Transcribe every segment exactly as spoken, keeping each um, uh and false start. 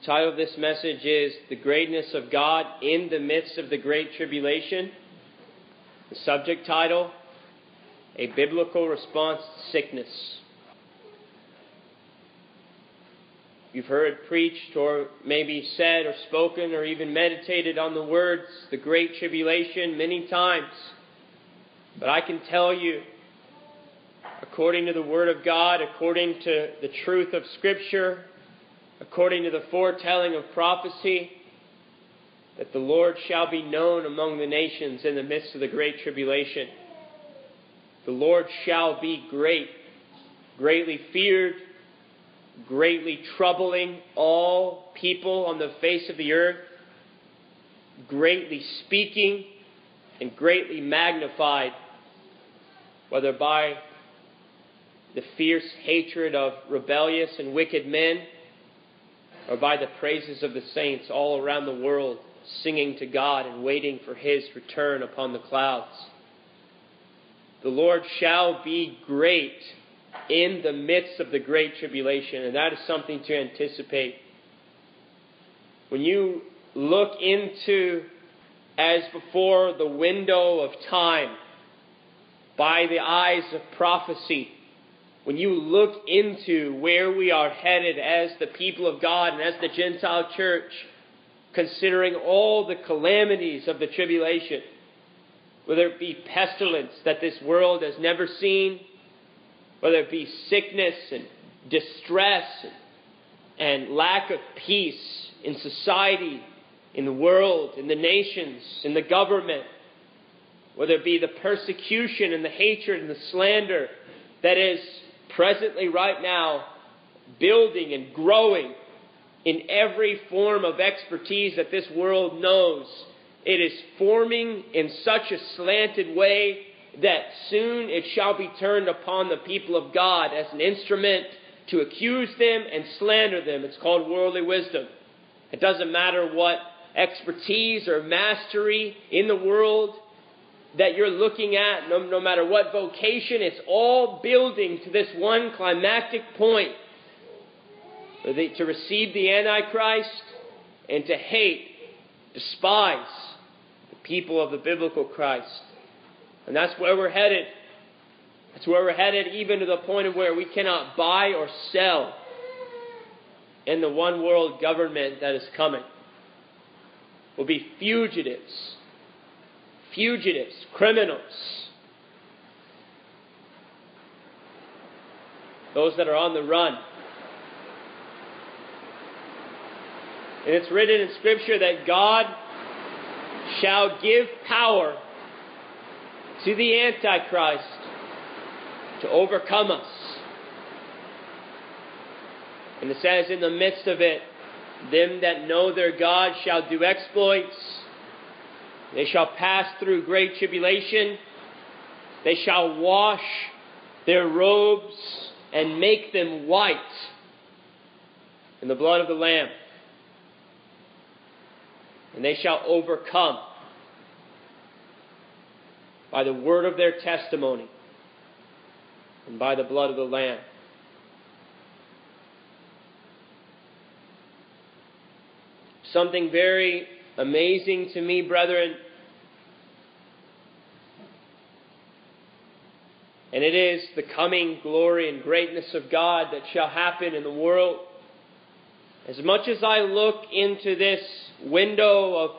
The title of this message is The Greatness of God in the Midst of the Great Tribulation. The subject title, A Biblical Response to Sickness. You've heard preached or maybe said or spoken or even meditated on the words, the Great Tribulation, many times. But I can tell you, according to the Word of God, according to the truth of Scripture, according to the foretelling of prophecy, that the Lord shall be known among the nations in the midst of the great tribulation. The Lord shall be great, greatly feared, greatly troubling all people on the face of the earth, greatly speaking and greatly magnified, whether by the fierce hatred of rebellious and wicked men, or by the praises of the saints all around the world, singing to God and waiting for His return upon the clouds. The Lord shall be great in the midst of the great tribulation, and that is something to anticipate. When you look into, as before, the window of time, by the eyes of prophecy, when you look into where we are headed as the people of God and as the Gentile church, considering all the calamities of the tribulation, whether it be pestilence that this world has never seen, whether it be sickness and distress and lack of peace in society, in the world, in the nations, in the government, whether it be the persecution and the hatred and the slander that is presently right now building and growing in every form of expertise that this world knows. It is forming in such a slanted way that soon it shall be turned upon the people of God as an instrument to accuse them and slander them. It's called worldly wisdom. It doesn't matter what expertise or mastery in the world that you're looking at, no, no matter what vocation, it's all building to this one climactic point. To receive the Antichrist and to hate, despise the people of the biblical Christ. And that's where we're headed. That's where we're headed, even to the point of where we cannot buy or sell in the one world government that is coming. We'll be fugitives. Fugitives, criminals, those that are on the run. And it's written in Scripture that God shall give power to the Antichrist to overcome us. And it says in the midst of it, them that know their God shall do exploits. They shall pass through great tribulation. They shall wash their robes and make them white in the blood of the Lamb. And they shall overcome by the word of their testimony and by the blood of the Lamb. Something very amazing to me, brethren, and it is the coming glory and greatness of God that shall happen in the world. As much as I look into this window of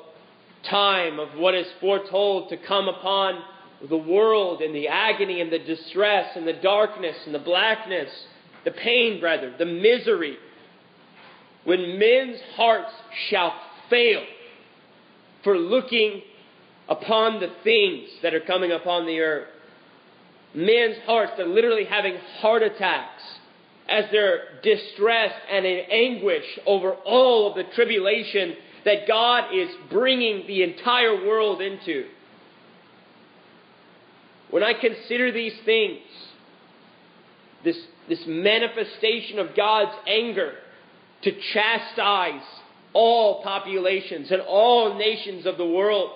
time of what is foretold to come upon the world and the agony and the distress and the darkness and the blackness, the pain, brethren, the misery, when men's hearts shall fail for looking upon the things that are coming upon the earth. Men's hearts are literally having heart attacks as they're distressed and in anguish over all of the tribulation that God is bringing the entire world into. When I consider these things, this, this manifestation of God's anger to chastise all populations and all nations of the world.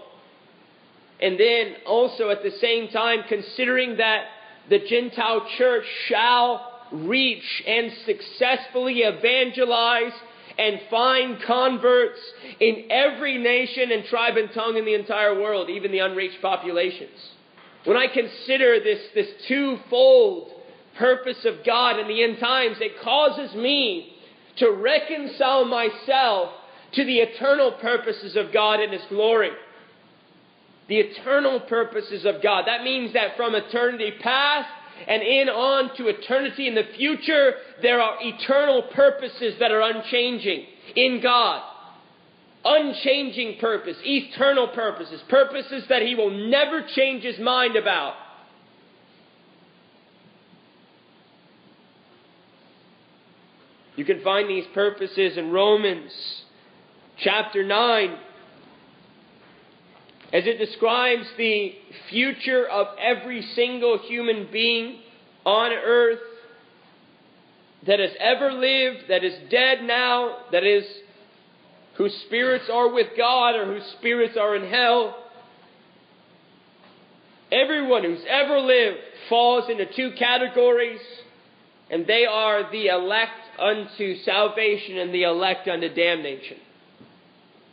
And then also at the same time, considering that the Gentile church shall reach and successfully evangelize and find converts in every nation and tribe and tongue in the entire world, even the unreached populations. When I consider this, this twofold purpose of God in the end times, it causes me to reconcile myself to the eternal purposes of God and His glory. The eternal purposes of God. That means that from eternity past and in on to eternity in the future, there are eternal purposes that are unchanging in God. Unchanging purpose, eternal purposes, purposes that He will never change His mind about. You can find these purposes in Romans chapter nine. As it describes the future of every single human being on earth that has ever lived, that is dead now, that is whose spirits are with God or whose spirits are in hell. Everyone who's ever lived falls into two categories, and they are the elect unto salvation and the elect unto damnation.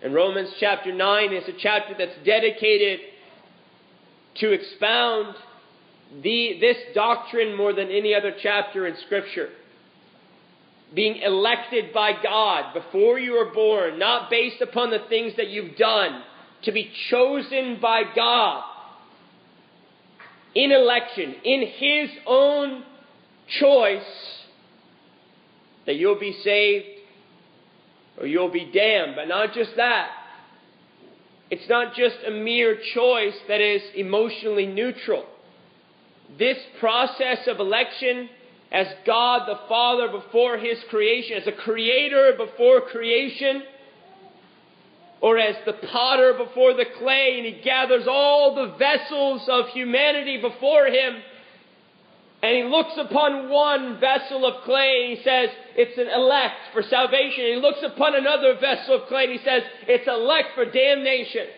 And Romans chapter nine is a chapter that's dedicated to expound the, this doctrine more than any other chapter in Scripture. Being elected by God before you were born, not based upon the things that you've done, to be chosen by God in election, in His own choice, that you'll be saved or you'll be damned. But not just that. It's not just a mere choice that is emotionally neutral. This process of election, as God the Father before His creation, as a creator before creation, or as the potter before the clay, and He gathers all the vessels of humanity before Him, and He looks upon one vessel of clay and He says, it's an elect for salvation. And He looks upon another vessel of clay and He says, it's elect for damnation.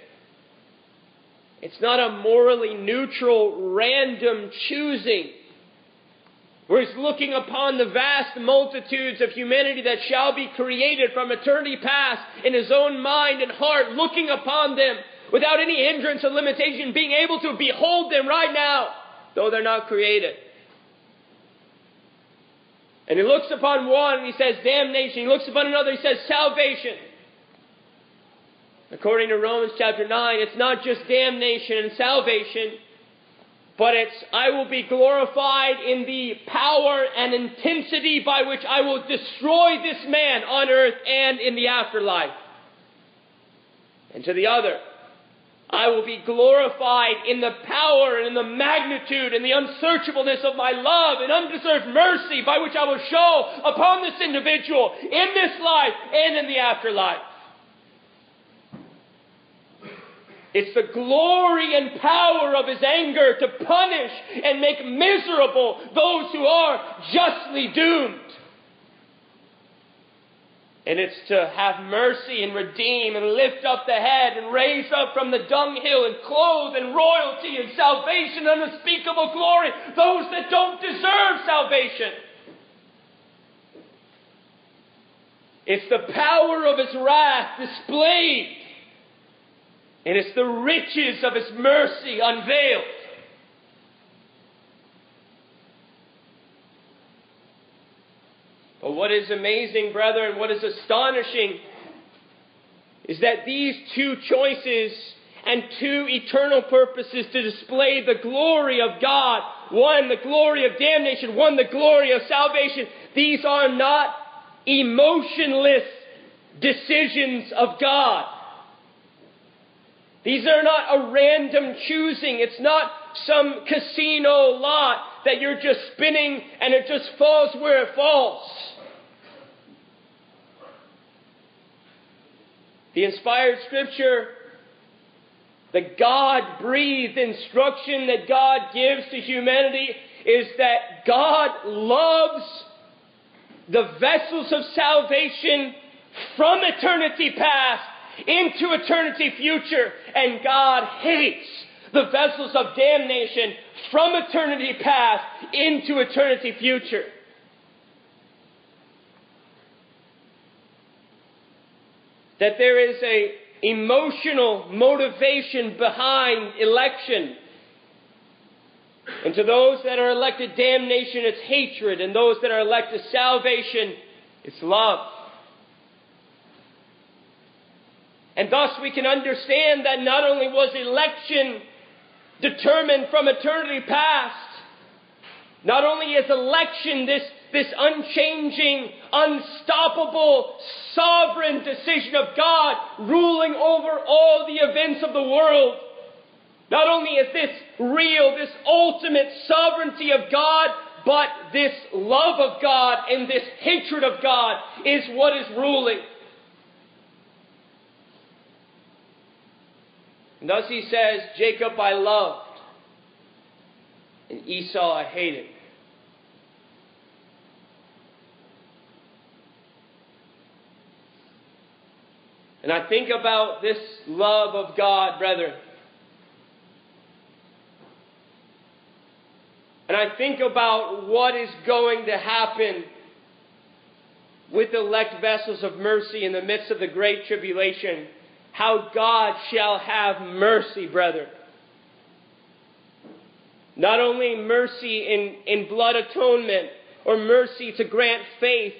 It's not a morally neutral, random choosing, where He's looking upon the vast multitudes of humanity that shall be created from eternity past in His own mind and heart, looking upon them without any hindrance or limitation, being able to behold them right now, though they're not created. And He looks upon one and He says damnation. He looks upon another, He says salvation. According to Romans chapter nine, it's not just damnation and salvation, but it's I will be glorified in the power and intensity by which I will destroy this man on earth and in the afterlife. And to the other, I will be glorified in the power and in the magnitude and the unsearchableness of my love and undeserved mercy by which I will show upon this individual in this life and in the afterlife. It's the glory and power of His anger to punish and make miserable those who are justly doomed. And it's to have mercy and redeem and lift up the head and raise up from the dunghill and clothe in royalty and salvation and unspeakable glory those that don't deserve salvation. It's the power of His wrath displayed, and it's the riches of His mercy unveiled. But what is amazing, brethren, what is astonishing is that these two choices and two eternal purposes to display the glory of God, one the glory of damnation, one the glory of salvation, these are not emotionless decisions of God. These are not a random choosing. It's not some casino lot that you're just spinning and it just falls where it falls. The inspired Scripture, the God-breathed instruction that God gives to humanity is that God loves the vessels of salvation from eternity past into eternity future, and God hates the vessels of damnation from eternity past into eternity future. that there is a emotional motivation behind election. And to those that are elected damnation, it's hatred. And those that are elected salvation, it's love. And thus we can understand that not only was election determined from eternity past, not only is election this, this unchanging, unstoppable, sovereign decision of God ruling over all the events of the world. Not only is this real, this ultimate sovereignty of God, but this love of God and this hatred of God is what is ruling. And thus he says, Jacob I loved, and Esau I hated. And I think about this love of God, brethren. And I think about what is going to happen with elect vessels of mercy in the midst of the great tribulation. How God shall have mercy, brethren. Not only mercy in, in blood atonement or mercy to grant faith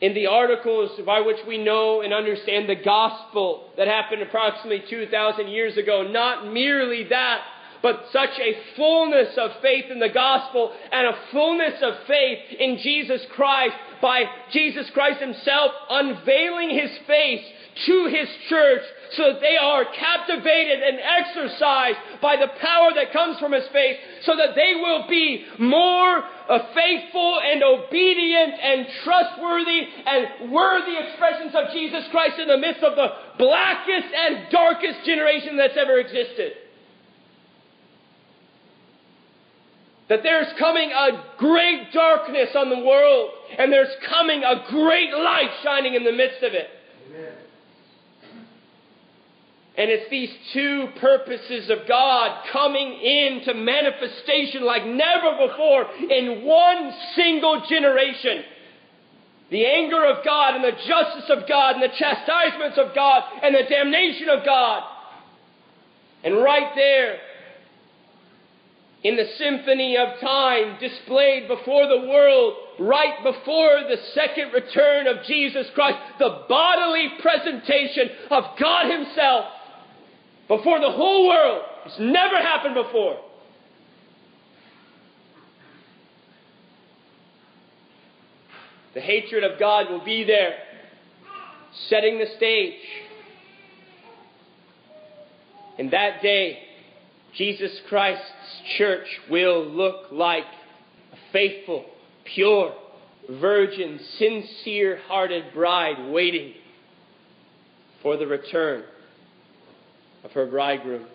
in the articles by which we know and understand the gospel that happened approximately two thousand years ago. Not merely that, but such a fullness of faith in the gospel and a fullness of faith in Jesus Christ by Jesus Christ himself unveiling his face to his church so that they are captivated and exercised by the power that comes from his face so that they will be more faithful and obedient and trustworthy and worthy expressions of Jesus Christ in the midst of the blackest and darkest generation that's ever existed. That there's coming a great darkness on the world, and there's coming a great light shining in the midst of it. Amen. And it's these two purposes of God coming into manifestation like never before in one single generation. The anger of God and the justice of God and the chastisements of God and the damnation of God. And right there, in the symphony of time displayed before the world, right before the second return of Jesus Christ, the bodily presentation of God himself before the whole world. It's never happened before. The hatred of God will be there, setting the stage. And that day, Jesus Christ's church will look like a faithful, pure, virgin, sincere-hearted bride waiting for the return of her bridegroom.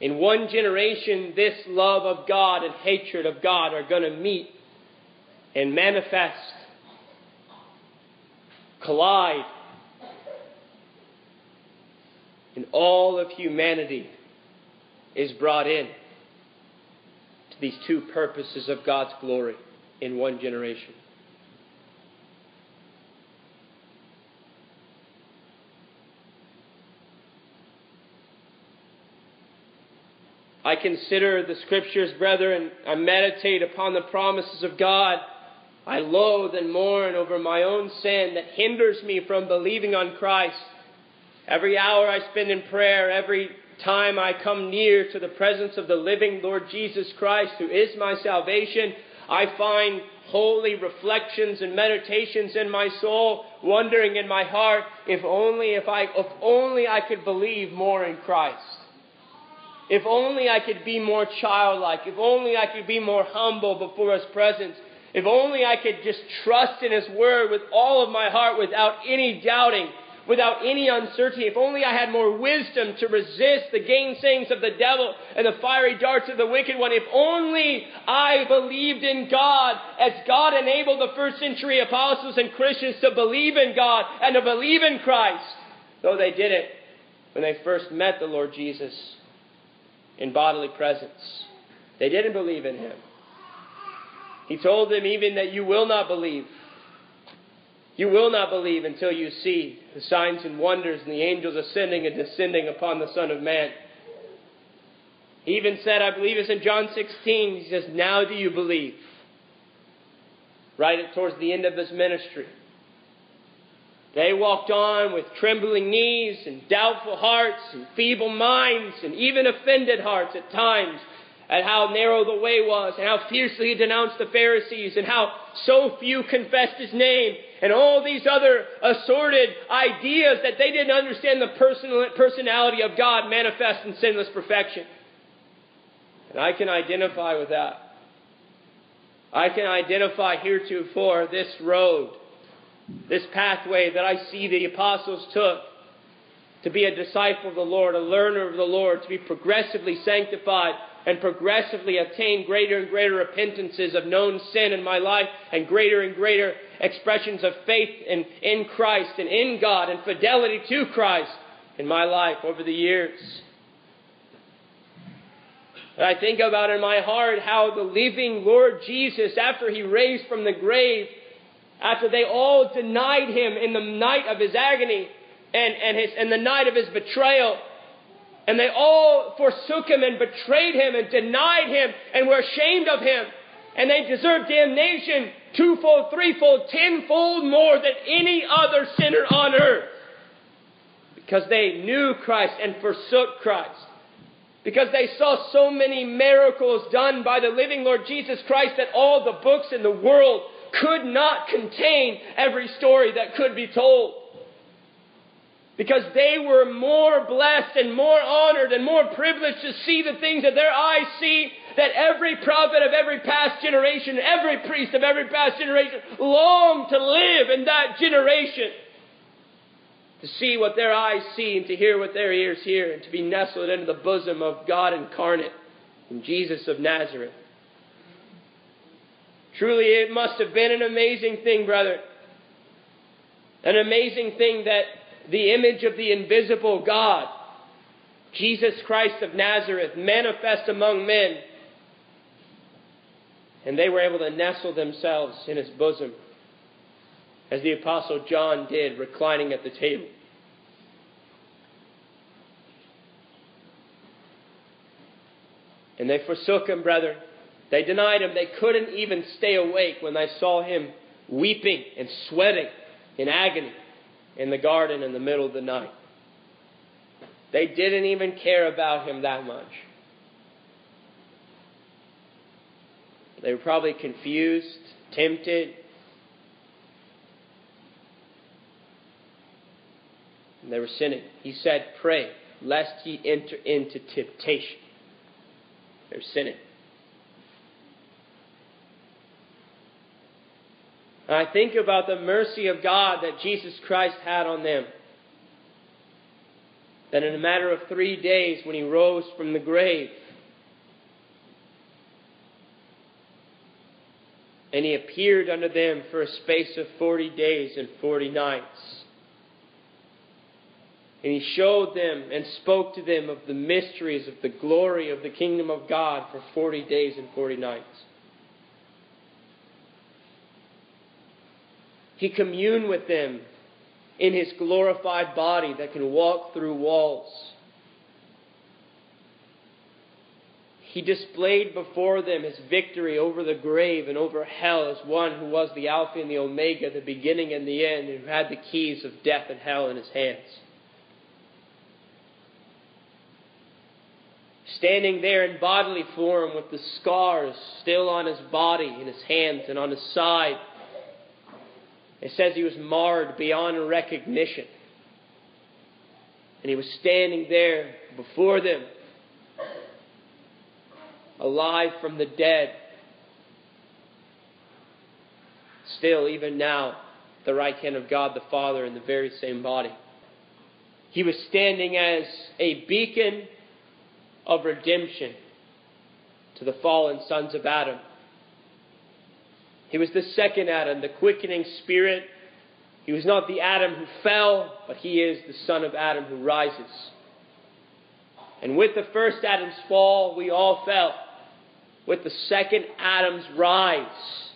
In one generation, this love of God and hatred of God are going to meet and manifest, collide, and all of humanity is brought in to these two purposes of God's glory in one generation. I consider the scriptures, brethren. I meditate upon the promises of God. I loathe and mourn over my own sin that hinders me from believing on Christ. Every hour I spend in prayer, every time I come near to the presence of the living Lord Jesus Christ, who is my salvation, I find holy reflections and meditations in my soul, wondering in my heart, if only if I if only I could believe more in Christ. If only I could be more childlike, if only I could be more humble before his presence, if only I could just trust in his word with all of my heart without any doubting, without any uncertainty. If only I had more wisdom to resist the gainsayings of the devil and the fiery darts of the wicked one. If only I believed in God as God enabled the first century apostles and Christians to believe in God and to believe in Christ. Though they didn't when they first met the Lord Jesus in bodily presence. They didn't believe in him. He told them even that you will not believe. You will not believe until you see the signs and wonders and the angels ascending and descending upon the Son of Man. He even said, I believe it's in John sixteen, he says, now do you believe? Right at towards the end of his ministry. They walked on with trembling knees and doubtful hearts and feeble minds and even offended hearts at times at how narrow the way was and how fiercely he denounced the Pharisees and how so few confessed his name and all these other assorted ideas that they didn't understand the personal personality of God manifest in sinless perfection. And I can identify with that. I can identify heretofore this road, this pathway that I see the apostles took to be a disciple of the Lord, a learner of the Lord, to be progressively sanctified and progressively attain greater and greater repentances of known sin in my life and greater and greater expressions of faith in, in Christ and in God and fidelity to Christ in my life over the years. And I think about in my heart how the living Lord Jesus, after he raised from the grave, after they all denied him in the night of his agony and, and, his, and the night of his betrayal, and they all forsook him and betrayed him and denied him and were ashamed of him, and they deserved damnation twofold, threefold, tenfold more than any other sinner on earth because they knew Christ and forsook Christ. Because they saw so many miracles done by the living Lord Jesus Christ that all the books in the world could not contain every story that could be told. Because they were more blessed and more honored and more privileged to see the things that their eyes see that every prophet of every past generation, every priest of every past generation longed to live in that generation. To see what their eyes see and to hear what their ears hear and to be nestled into the bosom of God incarnate in Jesus of Nazareth. Truly, it must have been an amazing thing, brother. An amazing thing that the image of the invisible God, Jesus Christ of Nazareth, manifest among men. And they were able to nestle themselves in his bosom. As the Apostle John did, reclining at the table. And they forsook him, brethren. They denied him. They couldn't even stay awake when they saw him weeping and sweating in agony in the garden in the middle of the night. They didn't even care about him that much. They were probably confused, tempted, and they were sinning. He said, pray, lest ye enter into temptation. They were sinning. And I think about the mercy of God that Jesus Christ had on them. That in a matter of three days when he rose from the grave, and he appeared unto them for a space of forty days and forty nights. And he showed them and spoke to them of the mysteries of the glory of the kingdom of God for forty days and forty nights. He communed with them in his glorified body that can walk through walls. He displayed before them his victory over the grave and over hell as one who was the Alpha and the Omega, the beginning and the end, and who had the keys of death and hell in his hands. Standing there in bodily form with the scars still on his body, in his hands and on his side. It says he was marred beyond recognition. And he was standing there before them, alive from the dead. Still, even now, the right hand of God the Father in the very same body. He was standing as a beacon of redemption to the fallen sons of Adam. He was the second Adam, the quickening spirit. He was not the Adam who fell, but he is the son of Adam who rises. And with the first Adam's fall, we all fell. with the second Adam's rise,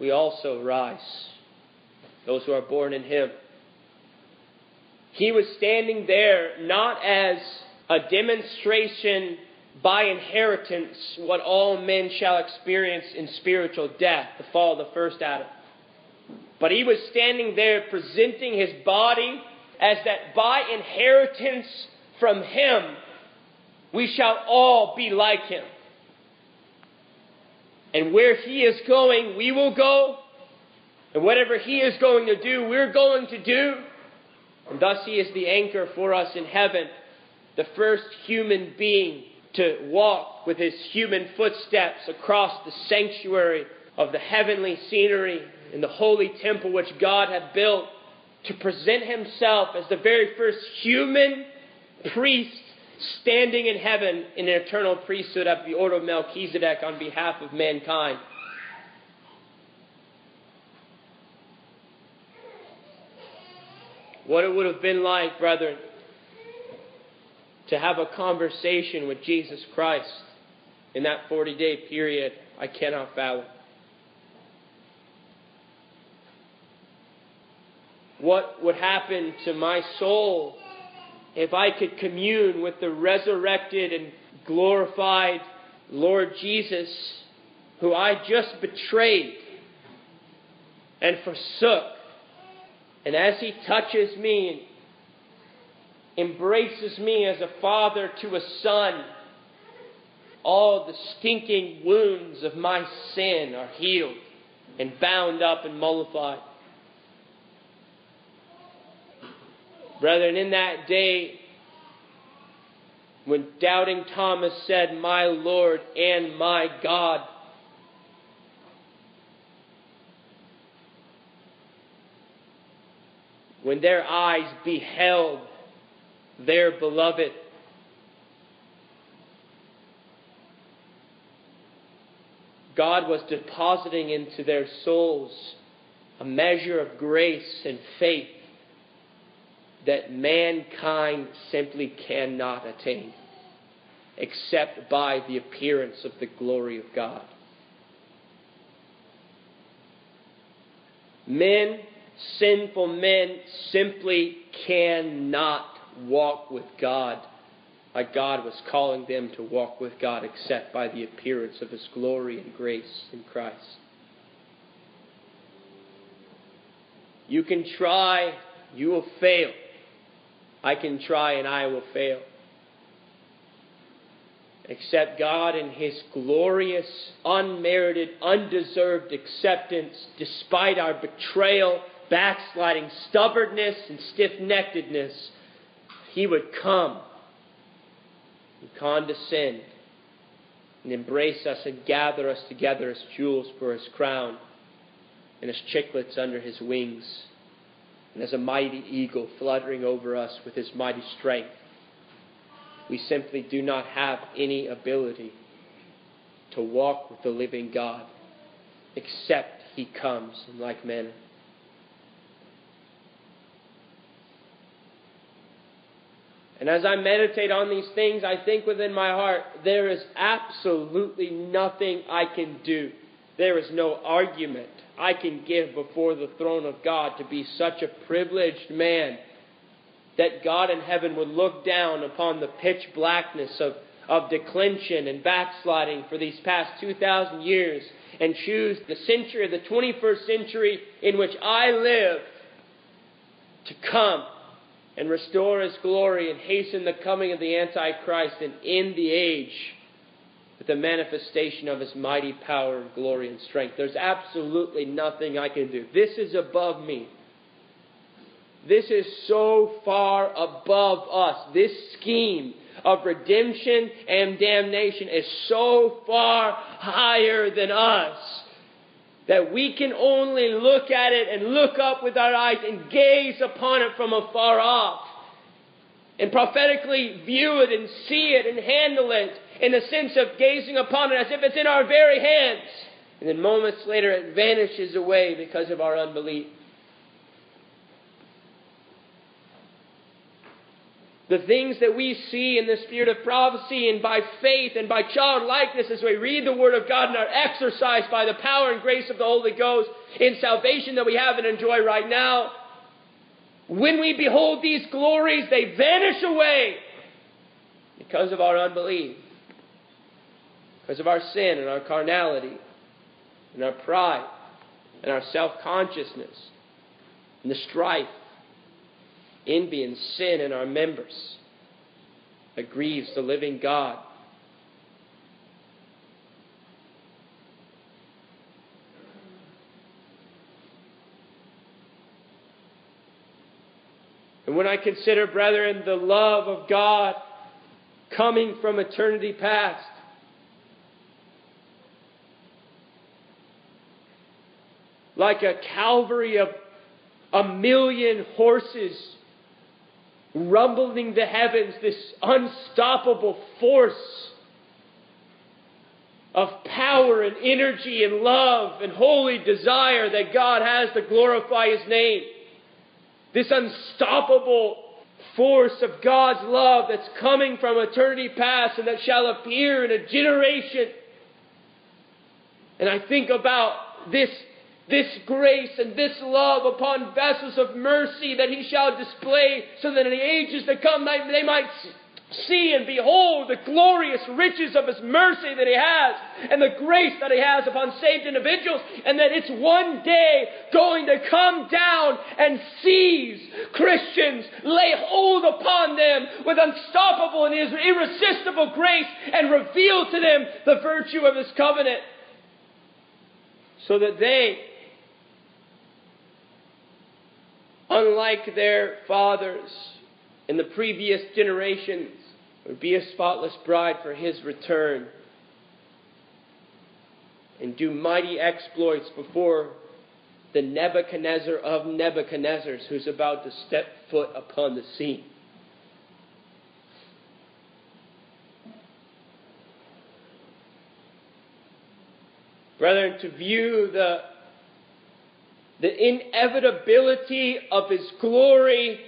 we also rise, those who are born in him. He was standing there not as a demonstration by inheritance what all men shall experience in spiritual death, the fall of the first Adam. But he was standing there presenting his body as that by inheritance from him, we shall all be like him. And where he is going, we will go. And whatever he is going to do, we're going to do. And thus he is the anchor for us in heaven. The first human being to walk with his human footsteps across the sanctuary of the heavenly scenery in the holy temple which God had built, to present himself as the very first human priest standing in heaven in an eternal priesthood at the order of Melchizedek on behalf of mankind. What it would have been like, brethren, to have a conversation with Jesus Christ in that forty-day period, I cannot fathom. What would happen to my soul if I could commune with the resurrected and glorified Lord Jesus, who I just betrayed and forsook. And as he touches me and embraces me as a father to a son, all the stinking wounds of my sin are healed and bound up and mollified. Brethren, in that day when doubting Thomas said, "My Lord and my God," when their eyes beheld their beloved, God was depositing into their souls a measure of grace and faith that mankind simply cannot attain except by the appearance of the glory of God. Men, sinful men, simply cannot walk with God like God was calling them to walk with God except by the appearance of His glory and grace in Christ. You can try, you will fail. I can try and I will fail. Except God in His glorious, unmerited, undeserved acceptance, despite our betrayal, backsliding, stubbornness, and stiff-neckedness, He would come and condescend and embrace us and gather us together as jewels for His crown and as chicklets under His wings, and as a mighty eagle fluttering over us with his mighty strength. We simply do not have any ability to walk with the living God except He comes in like manner. And as I meditate on these things, I think within my heart, there is absolutely nothing I can do. There is no argument I can give before the throne of God to be such a privileged man that God in heaven would look down upon the pitch blackness of, of declension and backsliding for these past two thousand years and choose the century, the twenty-first century in which I live, to come and restore His glory and hasten the coming of the Antichrist and end the age with the manifestation of His mighty power and glory and strength. There's absolutely nothing I can do. This is above me. This is so far above us. This scheme of redemption and damnation is so far higher than us that we can only look at it and look up with our eyes and gaze upon it from afar off, and prophetically view it and see it and handle it in the sense of gazing upon it as if it's in our very hands. And then moments later it vanishes away because of our unbelief. The things that we see in the spirit of prophecy and by faith and by childlikeness as we read the Word of God and are exercised by the power and grace of the Holy Ghost in salvation that we have and enjoy right now. When we behold these glories, they vanish away because of our unbelief, because of our sin and our carnality and our pride and our self-consciousness and the strife, envy and sin in our members that grieves the living God. And when I consider, brethren, the love of God coming from eternity past, like a cavalry of a million horses rumbling the heavens, this unstoppable force of power and energy and love and holy desire that God has to glorify His name. This unstoppable force of God's love that's coming from eternity past and that shall appear in a generation. And I think about this This grace and this love upon vessels of mercy that He shall display, so that in the ages to come they might see and behold the glorious riches of His mercy that He has and the grace that He has upon saved individuals, and that it's one day going to come down and seize Christians, lay hold upon them with unstoppable and irresistible grace and reveal to them the virtue of His covenant, so that they, unlike their fathers in the previous generations, would be a spotless bride for His return and do mighty exploits before the Nebuchadnezzar of Nebuchadnezzars who's about to step foot upon the scene. Brethren, to view the The inevitability of His glory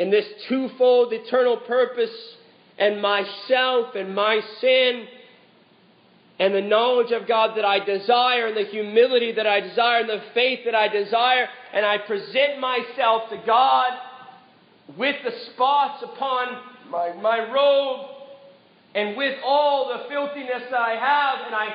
in this twofold eternal purpose, and myself and my sin, and the knowledge of God that I desire, and the humility that I desire, and the faith that I desire, and I present myself to God with the spots upon my, my robe, and with all the filthiness that I have, and I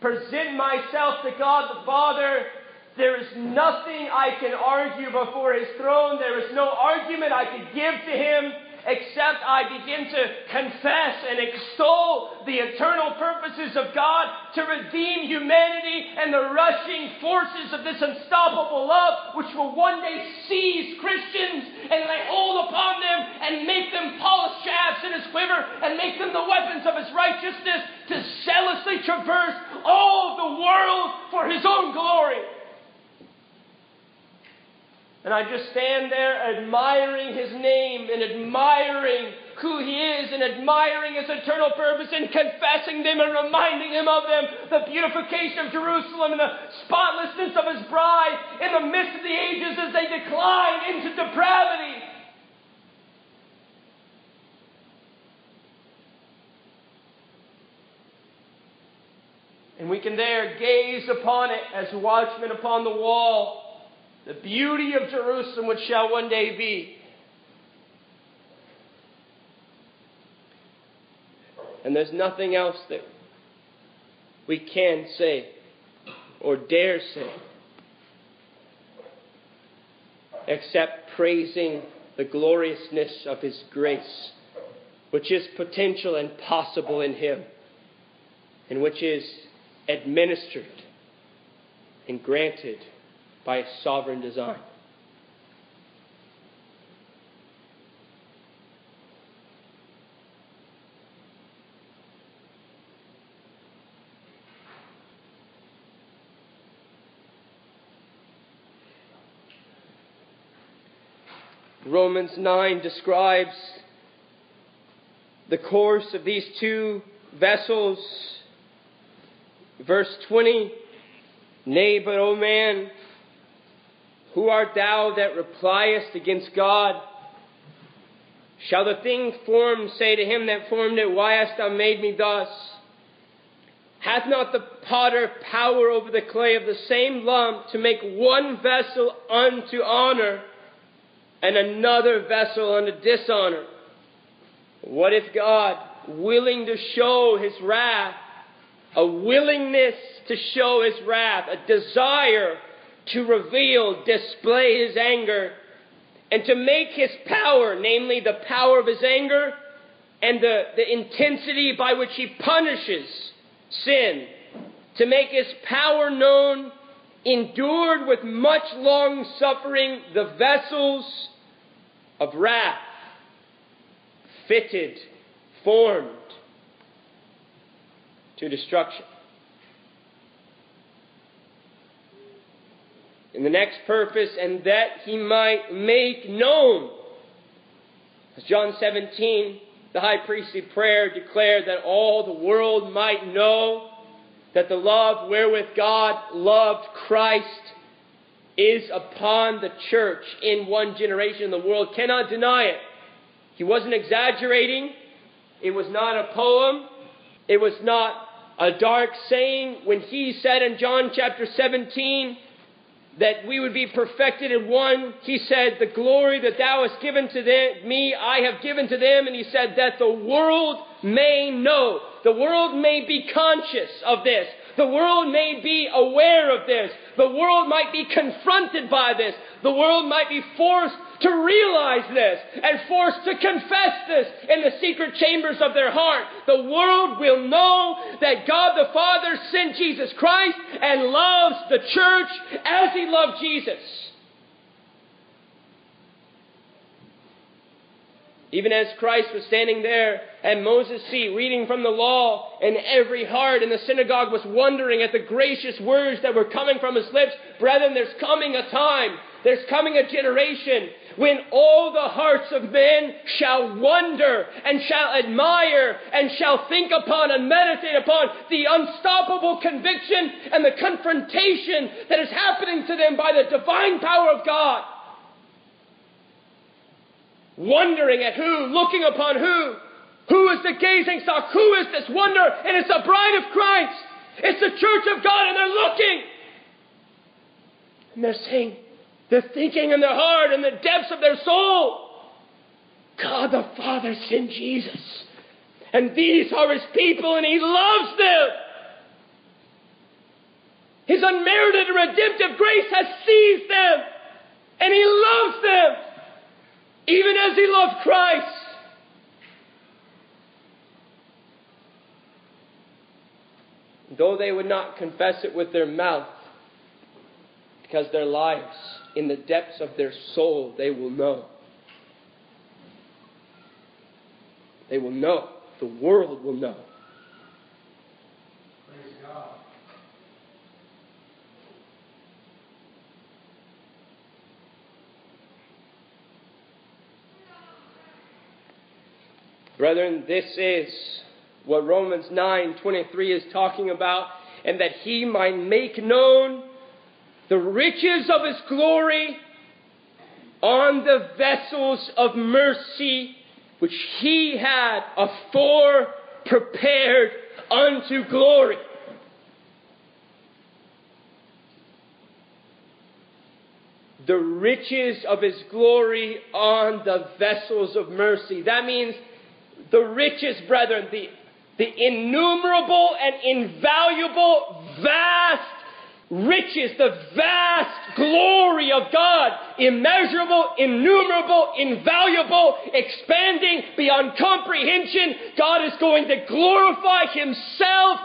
present myself to God the Father. There is nothing I can argue before His throne. There is no argument I can give to Him except I begin to confess and extol the eternal purposes of God to redeem humanity and the rushing forces of this unstoppable love, which will one day seize Christians and lay hold upon them and make them polished shafts in His quiver and make them the weapons of His righteousness to zealously traverse all the world for His own glory. And I just stand there admiring His name and admiring who He is and admiring His eternal purpose and confessing them and reminding Him of them, the beautification of Jerusalem and the spotlessness of His bride in the midst of the ages as they decline into depravity. And we can there gaze upon it as watchmen upon the wall, the beauty of Jerusalem, which shall one day be. And there's nothing else that we can say or dare say except praising the gloriousness of His grace, which is potential and possible in Him, and which is administered and granted by a sovereign design. Romans nine describes the course of these two vessels. Verse twenty, "Nay, but O man, who art thou that repliest against God? Shall the thing formed say to him that formed it, why hast thou made me thus? Hath not the potter power over the clay of the same lump to make one vessel unto honor and another vessel unto dishonor? What if God, willing to show his wrath, a willingness to show his wrath, a desire to reveal, display his anger, and to make his power, namely the power of his anger and the, the intensity by which he punishes sin, to make his power known, endured with much long suffering the vessels of wrath, fitted, formed to destruction. And the next purpose, and that he might make known, as John seventeen, the high priestly prayer declared, that all the world might know that the love wherewith God loved Christ is upon the church in one generation. The world cannot deny it. He wasn't exaggerating. It was not a poem. It was not a dark saying when he said in John chapter seventeen, that we would be perfected in one. He said, the glory that thou hast given to them, me, I have given to them. And he said that the world may know. The world may be conscious of this. The world may be aware of this. The world might be confronted by this. The world might be forced to realize this and forced to confess this in the secret chambers of their heart. The world will know that God the Father sent Jesus Christ and loves the church as he loved Jesus. Even as Christ was standing there at Moses' seat, reading from the law, and every heart in the synagogue was wondering at the gracious words that were coming from his lips. Brethren, there's coming a time, there's coming a generation when all the hearts of men shall wonder and shall admire and shall think upon and meditate upon the unstoppable conviction and the confrontation that is happening to them by the divine power of God. Wondering at who, looking upon who, who is the gazing stock, who is this wonder, and it's the bride of Christ, it's the church of God, and they're looking, and they're saying, they're thinking in their heart, in the depths of their soul, God the Father sent Jesus, and these are his people, and he loves them. His unmerited redemptive grace has seized them, and he loves them. Even as he loved Christ. Though they would not confess it with their mouth, because their lives, in the depths of their soul, they will know. They will know. The world will know. Praise God. Brethren, this is what Romans nine twenty-three is talking about, and that he might make known the riches of his glory on the vessels of mercy which he had afore prepared unto glory. The riches of his glory on the vessels of mercy. That means the riches, brethren, the, the innumerable and invaluable, vast riches, the vast glory of God, immeasurable, innumerable, invaluable, expanding beyond comprehension. God is going to glorify himself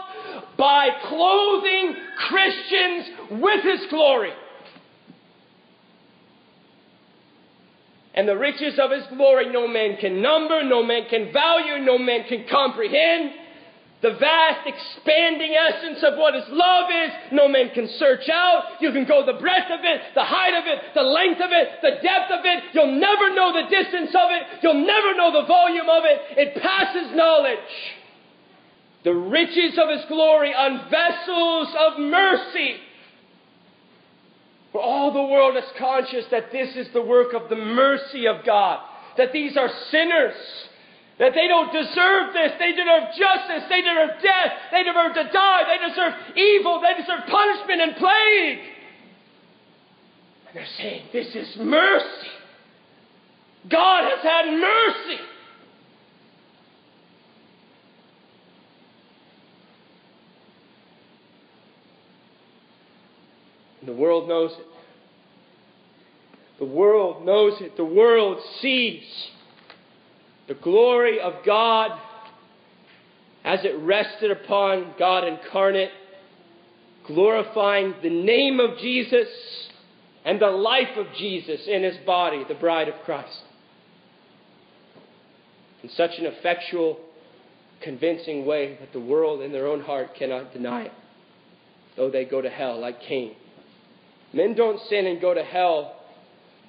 by clothing Christians with his glory. And the riches of his glory no man can number, no man can value, no man can comprehend. The vast, expanding essence of what his love is, no man can search out. You can go the breadth of it, the height of it, the length of it, the depth of it. You'll never know the distance of it. You'll never know the volume of it. It passes knowledge. The riches of his glory on vessels of mercy. For all the world is conscious that this is the work of the mercy of God. that these are sinners, that they don't deserve this. They deserve justice. They deserve death. They deserve to die. They deserve evil. They deserve punishment and plague. And they're saying, this is mercy. God has had mercy. And the world knows it. The world knows it. The world sees the glory of God as it rested upon God incarnate, glorifying the name of Jesus and the life of Jesus in His body, the bride of Christ. In such an effectual, convincing way that the world in their own heart cannot deny it, though they go to hell like Cain. Men don't sin and go to hell.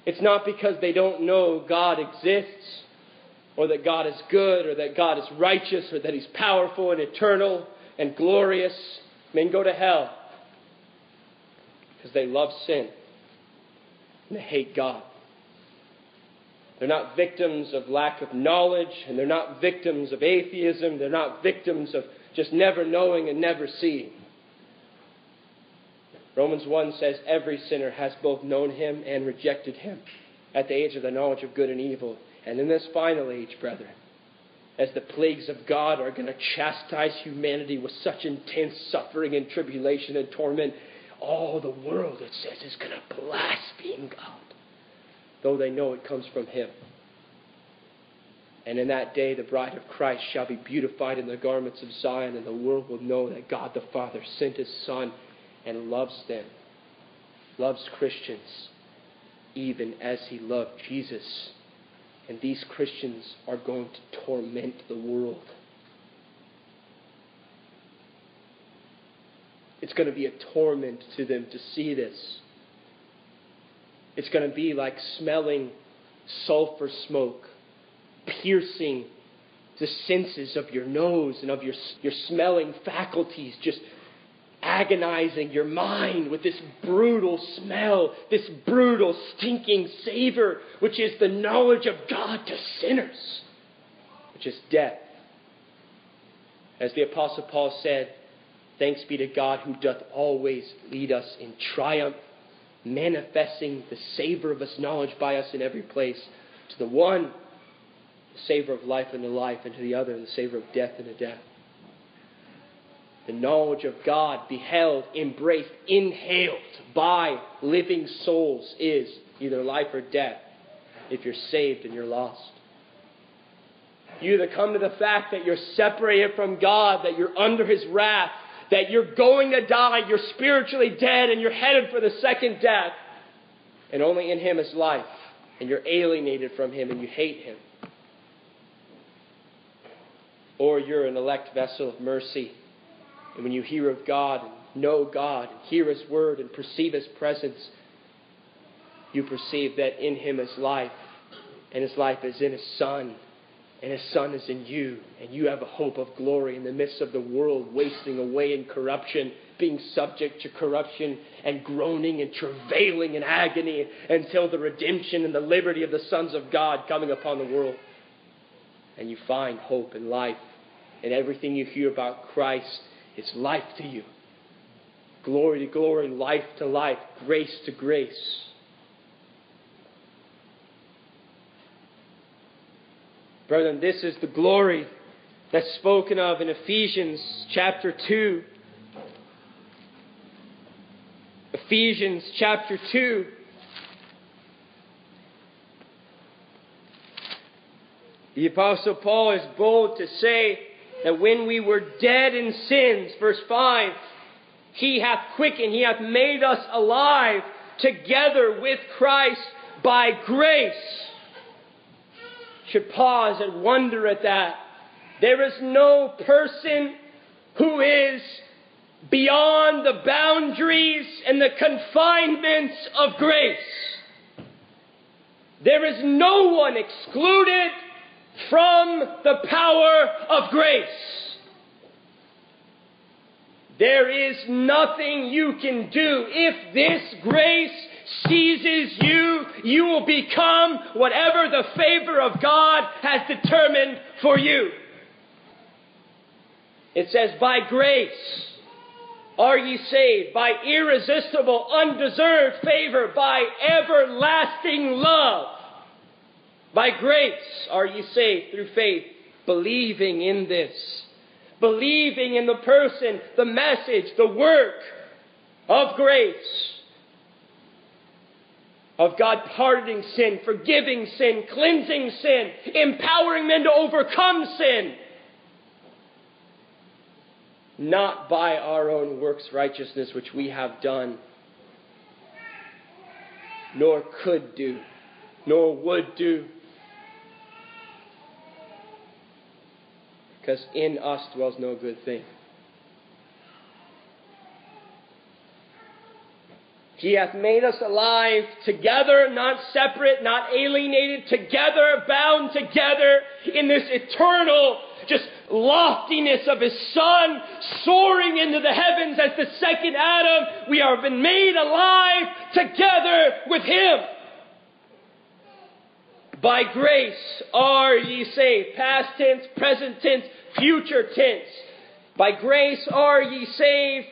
It's not because they don't know God exists, or that God is good, or that God is righteous, or that He's powerful and eternal and glorious. Men go to hell because they love sin and they hate God. They're not victims of lack of knowledge, and they're not victims of atheism. They're not victims of just never knowing and never seeing. Romans one says every sinner has both known Him and rejected Him at the age of the knowledge of good and evil. And in this final age, brethren, as the plagues of God are going to chastise humanity with such intense suffering and tribulation and torment, all the world, it says, is going to blaspheme God, though they know it comes from Him. And in that day, the bride of Christ shall be beautified in the garments of Zion, and the world will know that God the Father sent His Son and loves them, loves Christians, even as He loved Jesus. And these Christians are going to torment the world. It's going to be a torment to them to see this. It's going to be like smelling sulfur smoke, piercing the senses of your nose and of your, your smelling faculties, just agonizing your mind with this brutal smell, this brutal stinking savor, which is the knowledge of God to sinners, which is death. As the Apostle Paul said, thanks be to God who doth always lead us in triumph, manifesting the savor of His knowledge by us in every place, to the one the savor of life unto life, and to the other the savor of death unto death. The knowledge of God beheld, embraced, inhaled by living souls is either life or death if you're saved and you're lost. You either come to the fact that you're separated from God, that you're under His wrath, that you're going to die, you're spiritually dead, and you're headed for the second death, and only in Him is life, and you're alienated from Him and you hate Him. Or you're an elect vessel of mercy. And when you hear of God, and know God, and hear His word, and perceive His presence, you perceive that in Him is life, and His life is in His Son, and His Son is in you, and you have a hope of glory in the midst of the world wasting away in corruption, being subject to corruption, and groaning and travailing in agony until the redemption and the liberty of the sons of God coming upon the world. And you find hope and life, and everything you hear about Christ, it's life to you. Glory to glory, life to life, grace to grace. Brethren, this is the glory that's spoken of in Ephesians chapter two. Ephesians chapter two. The Apostle Paul is bold to say, that when we were dead in sins, verse five, He hath quickened, He hath made us alive together with Christ by grace. Should pause and wonder at that. There is no person who is beyond the boundaries and the confinements of grace. There is no one excluded from the power of grace. There is nothing you can do if this grace seizes you, you will become whatever the favor of God has determined for you. It says, by grace are ye saved, by irresistible, undeserved favor, by everlasting love. By grace are ye saved through faith, believing in this, believing in the person, the message, the work of grace, of God pardoning sin, forgiving sin, cleansing sin, empowering men to overcome sin. Not by our own works righteousness, which we have done, nor could do, nor would do. Because in us dwells no good thing. He hath made us alive together, not separate, not alienated, together, bound together in this eternal, just loftiness of His Son, soaring into the heavens as the second Adam. We have been made alive together with Him. By grace are ye saved. Past tense, present tense, future tense. By grace are ye saved,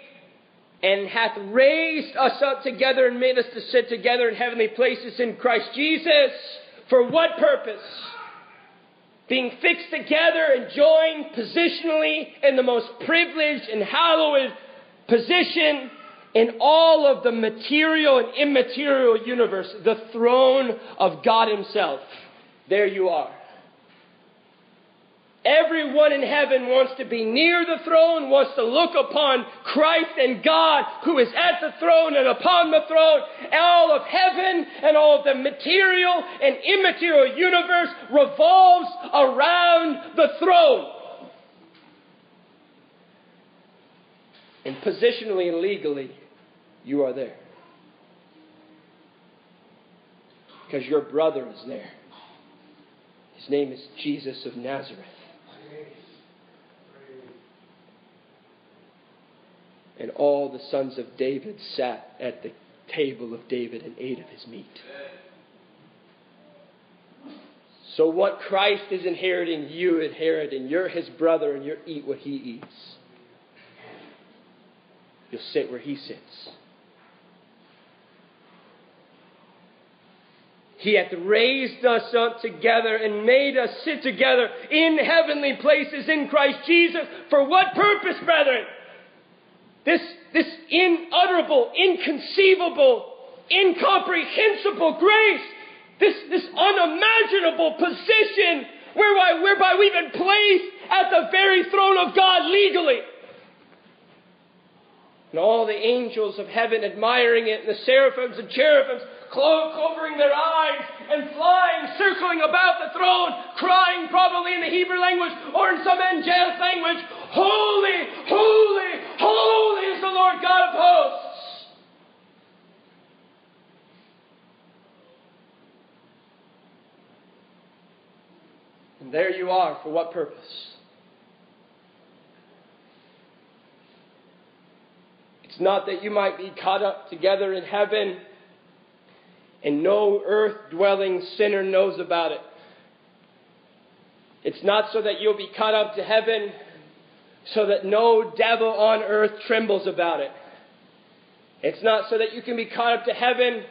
and hath raised us up together and made us to sit together in heavenly places in Christ Jesus. For what purpose? Being fixed together and joined positionally in the most privileged and hallowed position in all of the material and immaterial universe, the throne of God Himself. There you are. Everyone in heaven wants to be near the throne, wants to look upon Christ and God who is at the throne and upon the throne. All of heaven and all of the material and immaterial universe revolves around the throne. And positionally and legally, you are there. Because your brother is there. His name is Jesus of Nazareth. And all the sons of David sat at the table of David and ate of his meat. So what Christ is inheriting, you inherit, and you're His brother, and you eat what He eats. You'll sit where He sits. He hath raised us up together and made us sit together in heavenly places in Christ Jesus. For what purpose, brethren? This, this unutterable, inconceivable, incomprehensible grace. This, this unimaginable position whereby, whereby we've been placed at the very throne of God legally. And all the angels of heaven admiring it, and the seraphims and cherubims covering their eyes and flying, circling about the throne, crying probably in the Hebrew language or in some angelic language, Holy, holy, holy is the Lord God of hosts. And there you are. For what purpose? It's not that you might be caught up together in heaven and no earth-dwelling sinner knows about it. It's not so that you'll be caught up to heaven so that no devil on earth trembles about it. It's not so that you can be caught up to heaven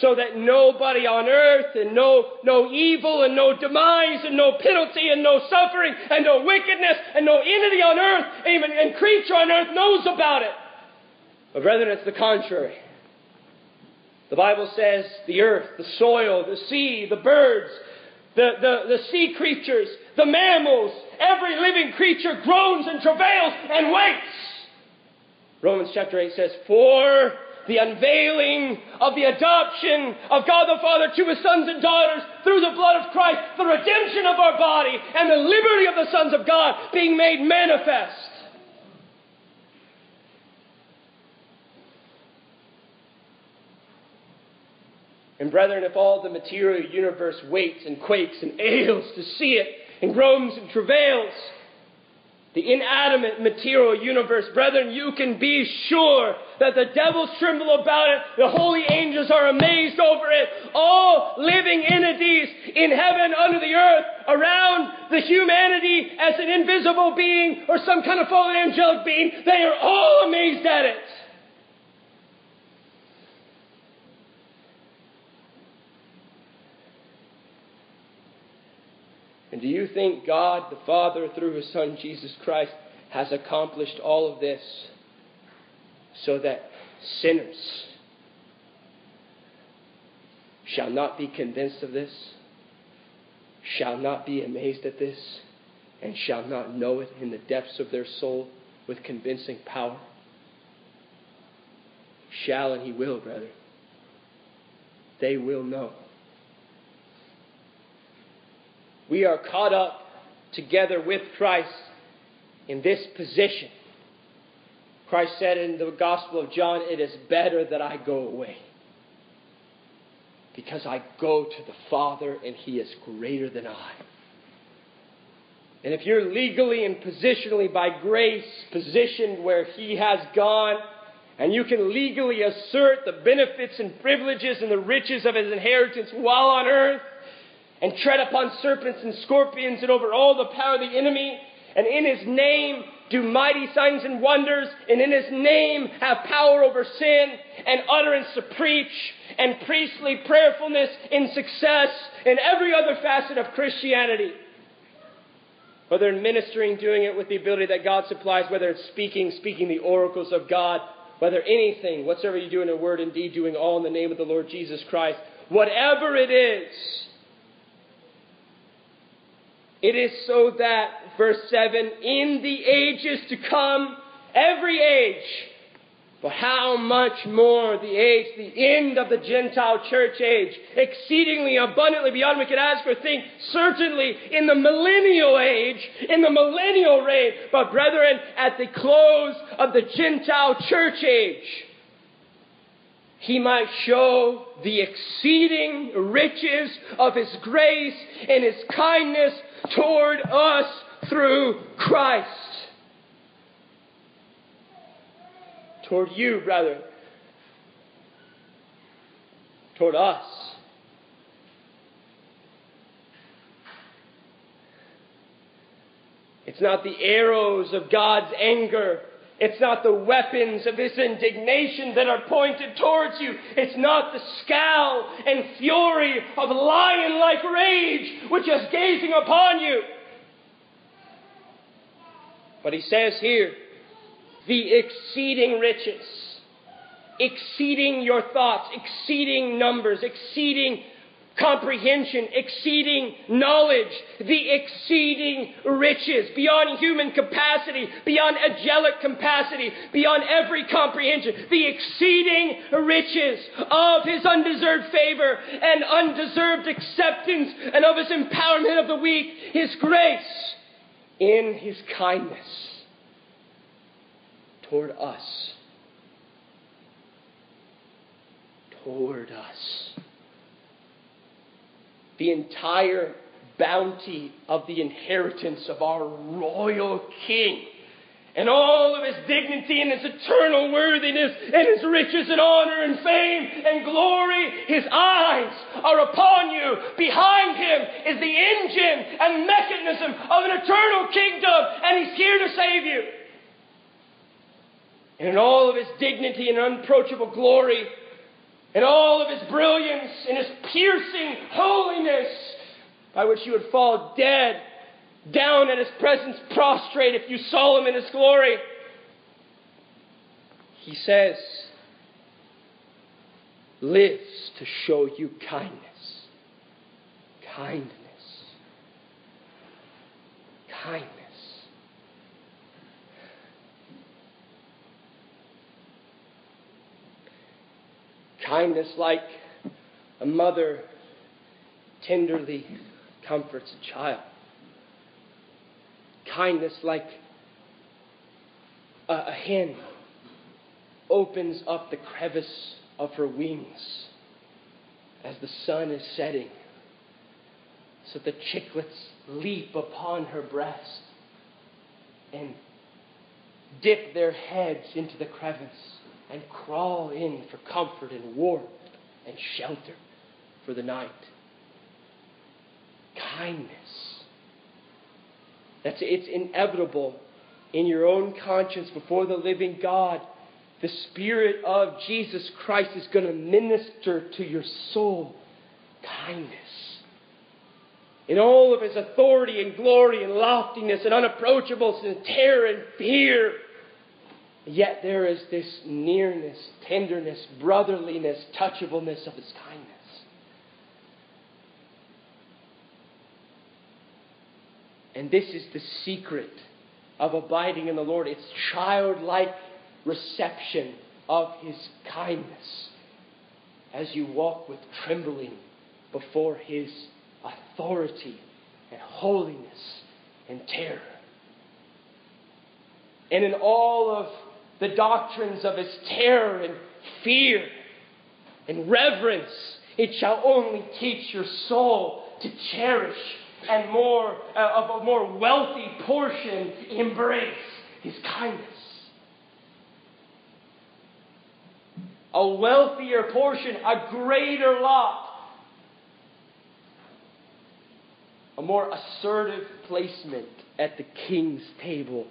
so that nobody on earth and no, no evil and no demise and no penalty and no suffering and no wickedness and no entity on earth even and creature on earth knows about it. But brethren, it's the contrary. The Bible says the earth, the soil, the sea, the birds, the, the, the sea creatures, the mammals, every living creature groans and travails and waits. Romans chapter eight says, for the unveiling of the adoption of God the Father to His sons and daughters through the blood of Christ, the redemption of our body, and the liberty of the sons of God being made manifest. And brethren, if all the material universe waits and quakes and ails to see it and groans and travails, the inanimate material universe, brethren, you can be sure that the devils tremble about it, the holy angels angels are amazed over it. All living entities in heaven, under the earth, around the humanity as an invisible being or some kind of fallen angelic being, they are all amazed at it. And do you think God the Father, through His Son Jesus Christ, has accomplished all of this so that sinners shall not be convinced of this, shall not be amazed at this, and shall not know it in the depths of their soul with convincing power? Shall and He will, brethren. They will know. We are caught up together with Christ in this position. Christ said in the Gospel of John, "It is better that I go away, because I go to the Father and He is greater than I." And if you're legally and positionally by grace positioned where He has gone, and you can legally assert the benefits and privileges and the riches of His inheritance while on earth, and tread upon serpents and scorpions and over all the power of the enemy, and in His name do mighty signs and wonders, and in His name have power over sin and utterance to preach and priestly prayerfulness and success in every other facet of Christianity. Whether in ministering, doing it with the ability that God supplies, whether it's speaking, speaking the oracles of God, whether anything, whatsoever you do in a word and deed, doing all in the name of the Lord Jesus Christ, whatever it is, it is so that, verse seven, in the ages to come, every age, but how much more the age, the end of the Gentile church age, exceedingly abundantly beyond we could ask or think, certainly in the millennial age, in the millennial reign, but brethren, at the close of the Gentile church age, He might show the exceeding riches of His grace and His kindness toward us through Christ. Toward you, brethren. Toward us. It's not the arrows of God's anger. It's not the weapons of His indignation that are pointed towards you. It's not the scowl and fury of lion-like rage which is gazing upon you. But He says here, the exceeding riches, exceeding your thoughts, exceeding numbers, exceeding comprehension, exceeding knowledge, the exceeding riches, beyond human capacity, beyond angelic capacity, beyond every comprehension, the exceeding riches of His undeserved favor and undeserved acceptance, and of His empowerment of the weak, His grace, in His kindness toward us. Toward us. The entire bounty of the inheritance of our royal King and all of His dignity and His eternal worthiness and His riches and honor and fame and glory. His eyes are upon you. Behind Him is the engine and mechanism of an eternal kingdom, and He's here to save you. And in all of His dignity and unapproachable glory, and all of His brilliance and His piercing holiness, by which you would fall dead, down at His presence, prostrate if you saw Him in His glory. He says, lives to show you kindness. Kindness. Kindness. Kindness like a mother tenderly comforts a child. Kindness like a, a hen opens up the crevice of her wings as the sun is setting, so the chicklets leap upon her breast and dip their heads into the crevice and crawl in for comfort and warmth and shelter for the night. Kindness. That's it's inevitable in your own conscience before the living God. The Spirit of Jesus Christ is going to minister to your soul kindness. In all of His authority and glory and loftiness and unapproachableness and terror and fear. Yet there is this nearness, tenderness, brotherliness, touchableness of His kindness. And this is the secret of abiding in the Lord. It's childlike reception of His kindness as you walk with trembling before His authority and holiness and terror. And in all of the doctrines of His terror and fear and reverence, it shall only teach your soul to cherish and more uh, of a more wealthy portion embrace His kindness. A wealthier portion, a greater lot. A more assertive placement at the king's table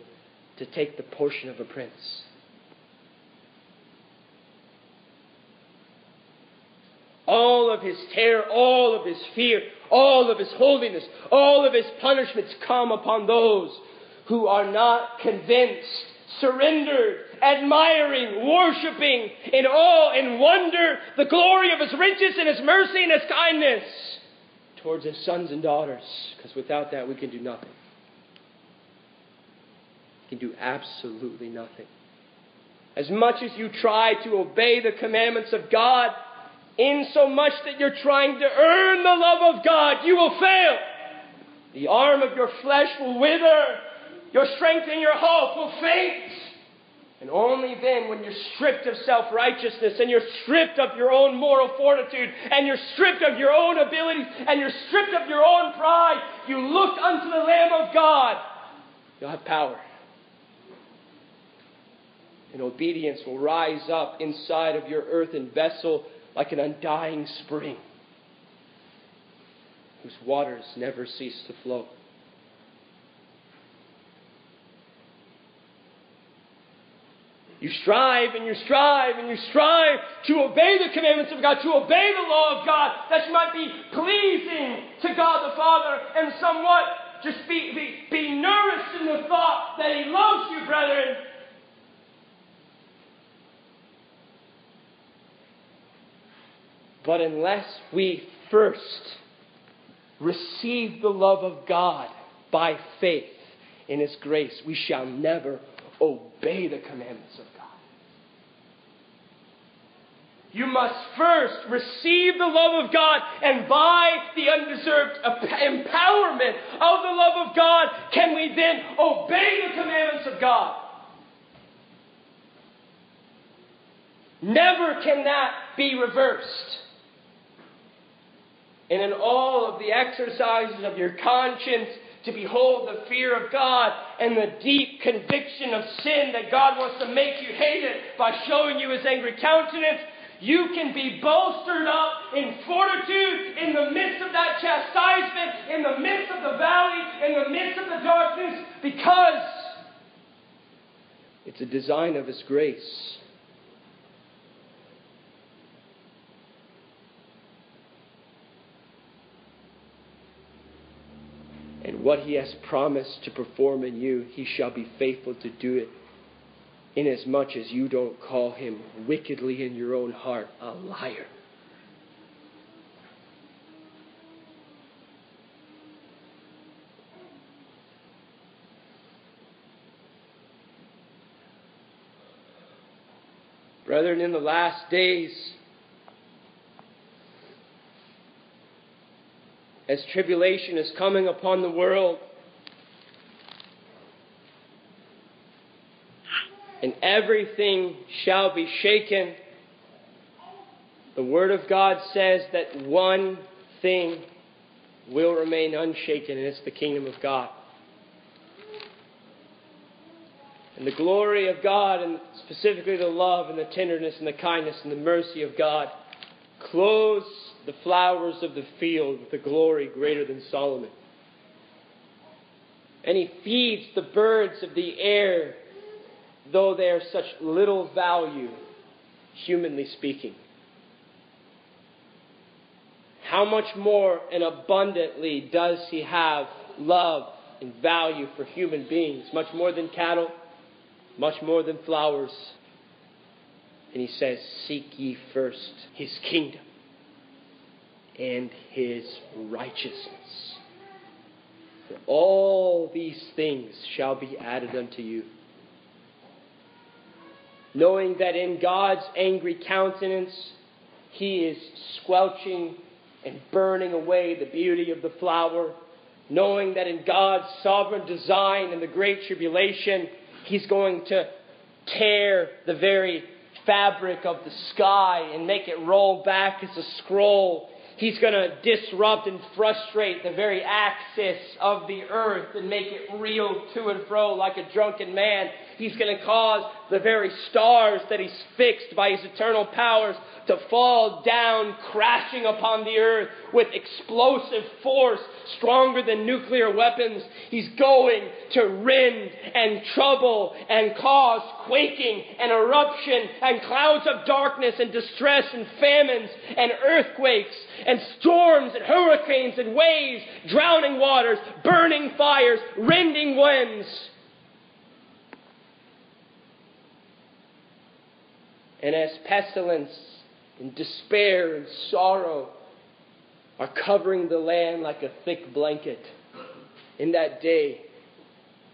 to take the portion of a prince. All of His terror, all of His fear, all of His holiness, all of His punishments come upon those who are not convinced, surrendered, admiring, worshiping in awe and wonder the glory of His riches and His mercy and His kindness towards His sons and daughters. Because without that we can do nothing. We can do absolutely nothing. As much as you try to obey the commandments of God, in so much that you're trying to earn the love of God, you will fail. The arm of your flesh will wither. Your strength and your hope will faint. And only then, when you're stripped of self-righteousness and you're stripped of your own moral fortitude and you're stripped of your own abilities and you're stripped of your own pride, you look unto the Lamb of God, you'll have power. And obedience will rise up inside of your earthen vessel like an undying spring whose waters never cease to flow. You strive and you strive and you strive to obey the commandments of God, to obey the law of God, that you might be pleasing to God the Father and somewhat just be, be, be nourished in the thought that He loves you, brethren. But unless we first receive the love of God by faith in His grace, we shall never obey the commandments of God. You must first receive the love of God, and by the undeserved empowerment of the love of God, can we then obey the commandments of God. Never can that be reversed. And in all of the exercises of your conscience, to behold the fear of God and the deep conviction of sin that God wants to make you hate it by showing you His angry countenance, you can be bolstered up in fortitude in the midst of that chastisement, in the midst of the valley, in the midst of the darkness, because it's a design of His grace. And what He has promised to perform in you, He shall be faithful to do it, inasmuch as you don't call Him wickedly in your own heart a liar. Brethren, in the last days, as tribulation is coming upon the world, and everything shall be shaken, the Word of God says that one thing will remain unshaken, and it's the kingdom of God. And the glory of God, and specifically the love and the tenderness and the kindness and the mercy of God, clothes the flowers of the field with a glory greater than Solomon. And he feeds the birds of the air, though they are such little value, humanly speaking. How much more and abundantly does he have love and value for human beings, much more than cattle, much more than flowers. And he says, seek ye first his kingdom and his righteousness. For all these things shall be added unto you. Knowing that in God's angry countenance, he is squelching and burning away the beauty of the flower. Knowing that in God's sovereign design in the great tribulation, he's going to tear the very fabric of the sky and make it roll back as a scroll. He's going to disrupt and frustrate the very axis of the earth and make it reel to and fro like a drunken man. He's going to cause the very stars that he's fixed by his eternal powers to fall down, crashing upon the earth with explosive force, stronger than nuclear weapons. He's going to rend and trouble and cause quaking and eruption and clouds of darkness and distress and famines and earthquakes and storms and hurricanes and waves, drowning waters, burning fires, rending winds. And as pestilence and despair and sorrow are covering the land like a thick blanket, in that day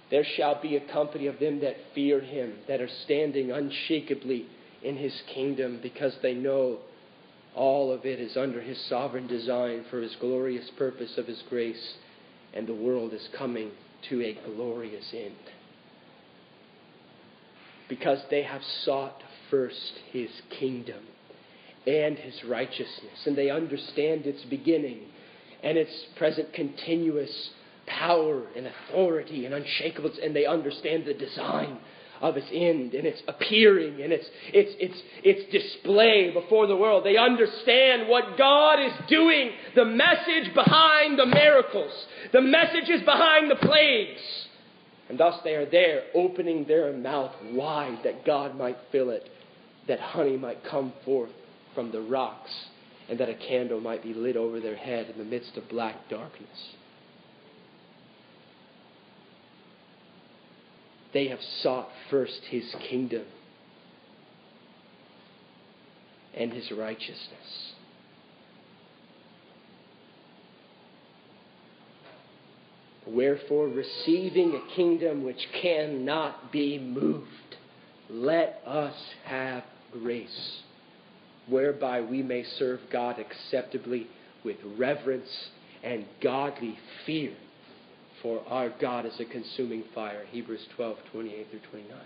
there shall be a company of them that fear him, that are standing unshakably in his kingdom, because they know all of it is under his sovereign design for his glorious purpose of his grace, and the world is coming to a glorious end. Because they have sought first his kingdom and his righteousness, and they understand its beginning and its present continuous power and authority and unshakableness, and they understand the design of its end and its appearing and its its its its display before the world. They understand what God is doing, the message behind the miracles, the messages behind the plagues. And thus they are there, opening their mouth wide that God might fill it, that honey might come forth from the rocks, and that a candle might be lit over their head in the midst of black darkness. They have sought first his kingdom and his righteousness. Wherefore, receiving a kingdom which cannot be moved, let us have grace, whereby we may serve God acceptably with reverence and godly fear. For our God is a consuming fire. Hebrews twelve, twenty-eight through twenty-nine.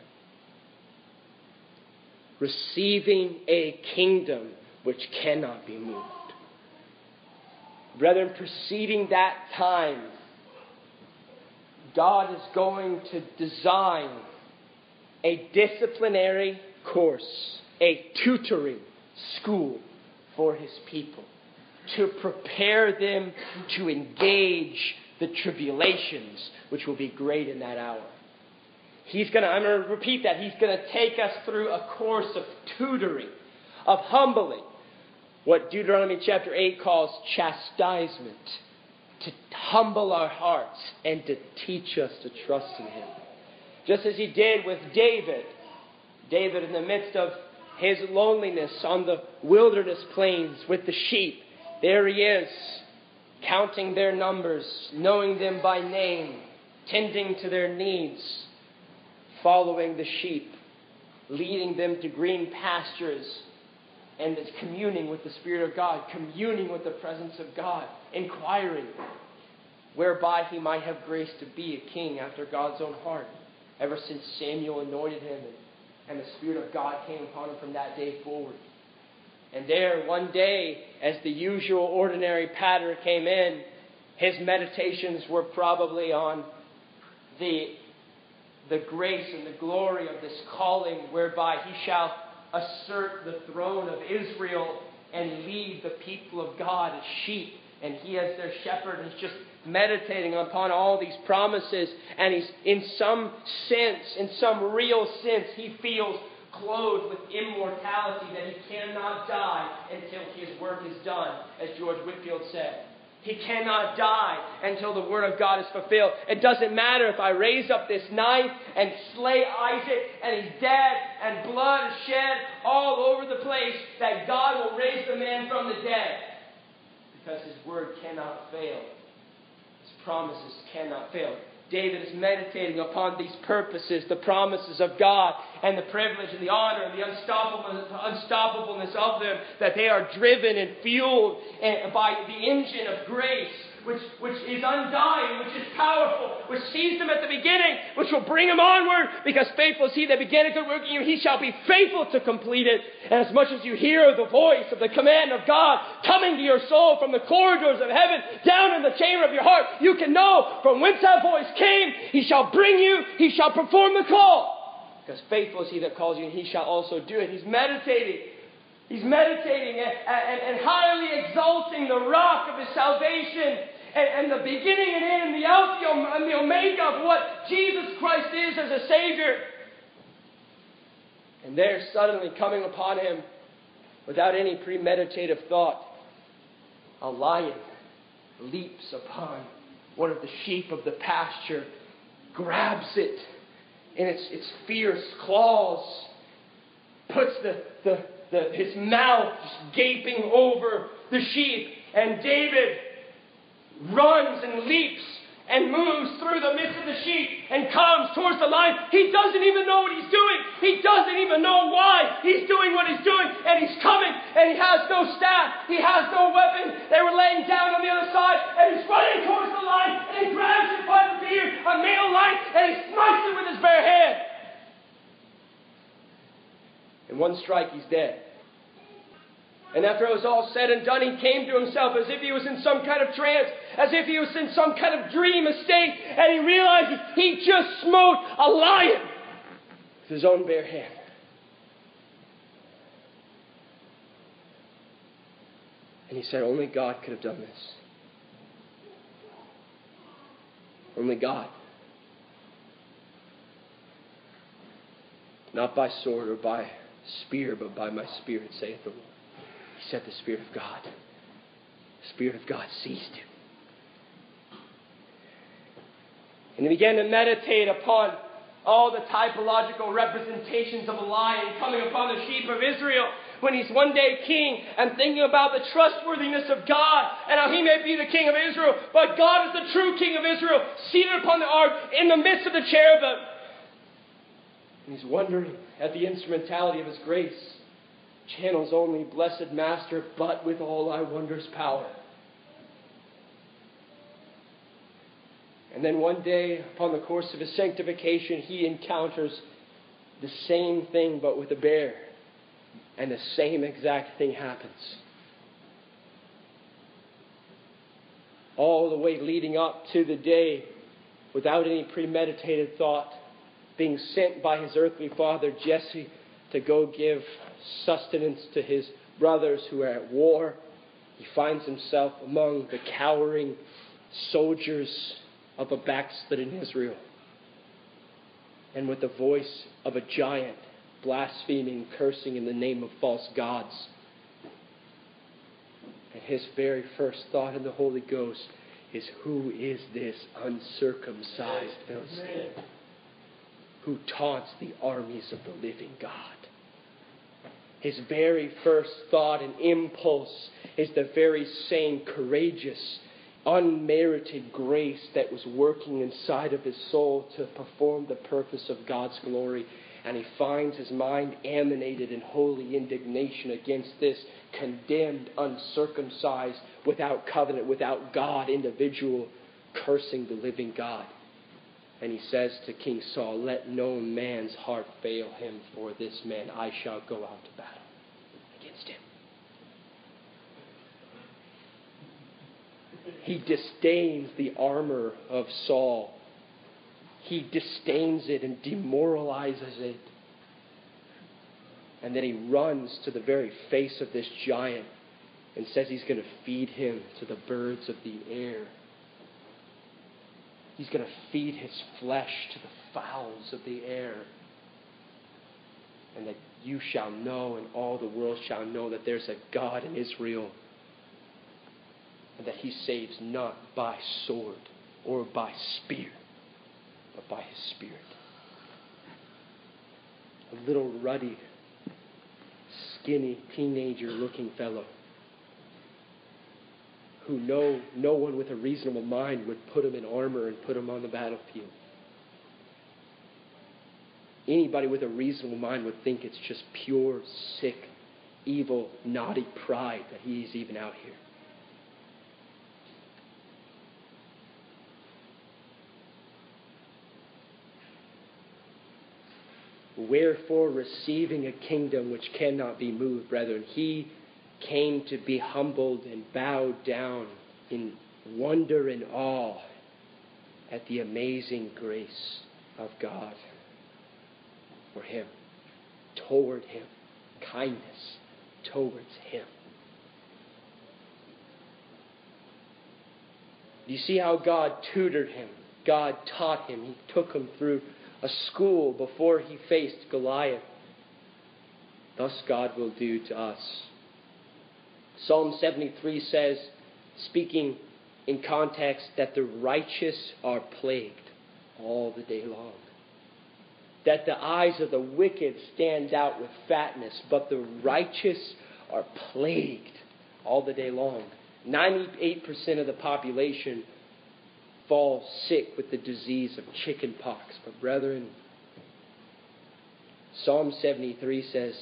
Receiving a kingdom which cannot be moved. Brethren, preceding that time, God is going to design a disciplinary course, a tutoring school for his people, to prepare them to engage the tribulations, which will be great in that hour. He's going to, I'm going to repeat that, he's going to take us through a course of tutoring, of humbling, what Deuteronomy chapter eight calls chastisement, to humble our hearts and to teach us to trust in him. Just as he did with David. David, in the midst of his loneliness on the wilderness plains with the sheep, there he is, counting their numbers, knowing them by name, tending to their needs, following the sheep, leading them to green pastures, and it's communing with the Spirit of God, communing with the presence of God, inquiring, whereby he might have grace to be a king after God's own heart, ever since Samuel anointed him and the Spirit of God came upon him from that day forward. And there, one day, as the usual ordinary patter came in, his meditations were probably on the, the grace and the glory of this calling, whereby he shall assert the throne of Israel and lead the people of God as sheep. And he, as their shepherd, is just meditating upon all these promises. And he's, in some sense, in some real sense, he feels clothed with immortality, that he cannot die until his work is done, as George Whitefield said. He cannot die until the word of God is fulfilled. It doesn't matter if I raise up this knife and slay Isaac and he's dead and blood is shed all over the place, that God will raise the man from the dead. Because his word cannot fail. His promises cannot fail. David is meditating upon these purposes, the promises of God, and the privilege and the honor and the unstoppableness of them, that they are driven and fueled by the engine of grace, which, which is undying, which is powerful, which sees them at the beginning, which will bring them onward, because faithful is he that began a good work in you, he shall be faithful to complete it. And as much as you hear the voice of the command of God coming to your soul from the corridors of heaven, down in the chamber of your heart, you can know from whence that voice came. He shall bring you, he shall perform the call, because faithful is he that calls you, and he shall also do it. He's meditating. He's meditating and, and, and highly exalting the rock of his salvation. And, and the beginning and end, the Alpha and the Omega of what Jesus Christ is as a Savior. And there suddenly coming upon him, without any premeditative thought, a lion leaps upon one of the sheep of the pasture, grabs it in its, its fierce claws, puts the, the, the, his mouth just gaping over the sheep, and David runs and leaps and moves through the midst of the sheep and comes towards the lion. He doesn't even know what he's doing. He doesn't even know why he's doing what he's doing. And he's coming, and he has no staff. He has no weapon. They were laying down on the other side, and he's running towards the lion, and he grabs it by the beard, a male lion, and he smites it with his bare hand. In one strike, he's dead. And after it was all said and done, he came to himself as if he was in some kind of trance, as if he was in some kind of dream estate, and he realized he just smote a lion with his own bare hand. And he said, only God could have done this. Only God. Not by sword or by spear, but by my spirit, saith the Lord. He said the Spirit of God. The Spirit of God seized him. And he began to meditate upon all the typological representations of a lion coming upon the sheep of Israel when he's one day king, and thinking about the trustworthiness of God and how he may be the king of Israel. But God is the true king of Israel, seated upon the ark in the midst of the cherubim. And he's wondering at the instrumentality of his grace. Channels only, blessed Master, but with all thy wondrous power. And then one day, upon the course of his sanctification, he encounters the same thing, but with a bear. And the same exact thing happens. All the way leading up to the day, without any premeditated thought, being sent by his earthly father, Jesse, to go give sustenance to his brothers who are at war. He finds himself among the cowering soldiers of a backslidden Israel. And with the voice of a giant, blaspheming, cursing in the name of false gods. And his very first thought in the Holy Ghost is, who is this uncircumcised Philistine who taunts the armies of the living God? His very first thought and impulse is the very same courageous, unmerited grace that was working inside of his soul to perform the purpose of God's glory. And he finds his mind animated in holy indignation against this condemned, uncircumcised, without covenant, without God individual, cursing the living God. And he says to King Saul, let no man's heart fail him for this man. I shall go out to battle against him. He disdains the armor of Saul. He disdains it and demoralizes it. And then he runs to the very face of this giant and says he's going to feed him to the birds of the air. He's going to feed his flesh to the fowls of the air. And that you shall know, and all the world shall know, that there's a God in Israel, and that he saves not by sword or by spear, but by his Spirit. A little ruddy, skinny, teenager-looking fellow who no, no one with a reasonable mind would put him in armor and put him on the battlefield. Anybody with a reasonable mind would think it's just pure, sick, evil, naughty pride that he's even out here. Wherefore, receiving a kingdom which cannot be moved, brethren, he came to be humbled and bowed down in wonder and awe at the amazing grace of God for him, toward him, kindness towards him. Do you see how God tutored him? God taught him. He took him through a school before he faced Goliath. Thus God will do to us. Psalm seventy-three says, speaking in context, that the righteous are plagued all the day long, that the eyes of the wicked stand out with fatness, but the righteous are plagued all the day long. ninety-eight percent of the population fall sick with the disease of chicken pox. But brethren, Psalm seventy-three says,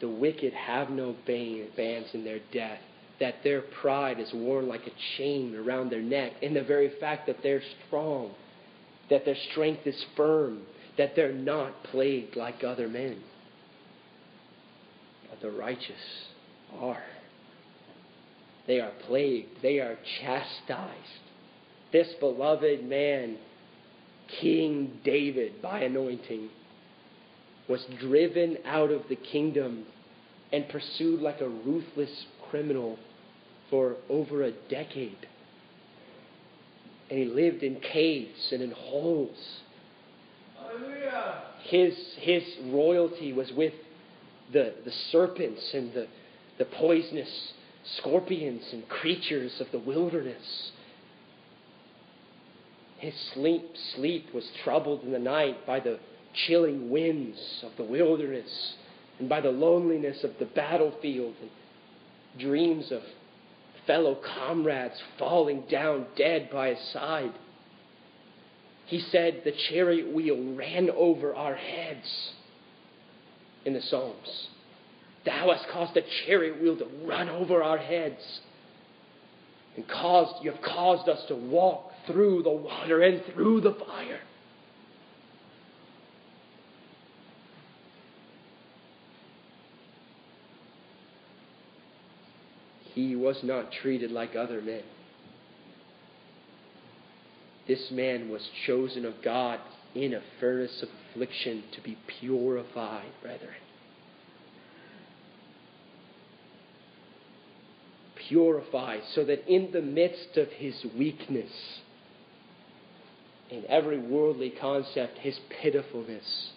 the wicked have no bands in their death, that their pride is worn like a chain around their neck, in the very fact that they're strong, that their strength is firm, that they're not plagued like other men. But the righteous are. They are plagued. They are chastised. This beloved man, King David, by anointing, was driven out of the kingdom and pursued like a ruthless criminal for over a decade. And he lived in caves and in holes. Hallelujah. His, his royalty was with the, the serpents and the, the poisonous scorpions and creatures of the wilderness. His sleep, sleep was troubled in the night by the chilling winds of the wilderness and by the loneliness of the battlefield, and dreams of fellow comrades falling down dead by his side. He said the chariot wheel ran over our heads in the Psalms. Thou hast caused the chariot wheel to run over our heads, and caused, you have caused us to walk through the water and through the fire. He was not treated like other men. This man was chosen of God in a furnace of affliction to be purified, brethren. Purified so that in the midst of his weakness, in every worldly concept, his pitifulness,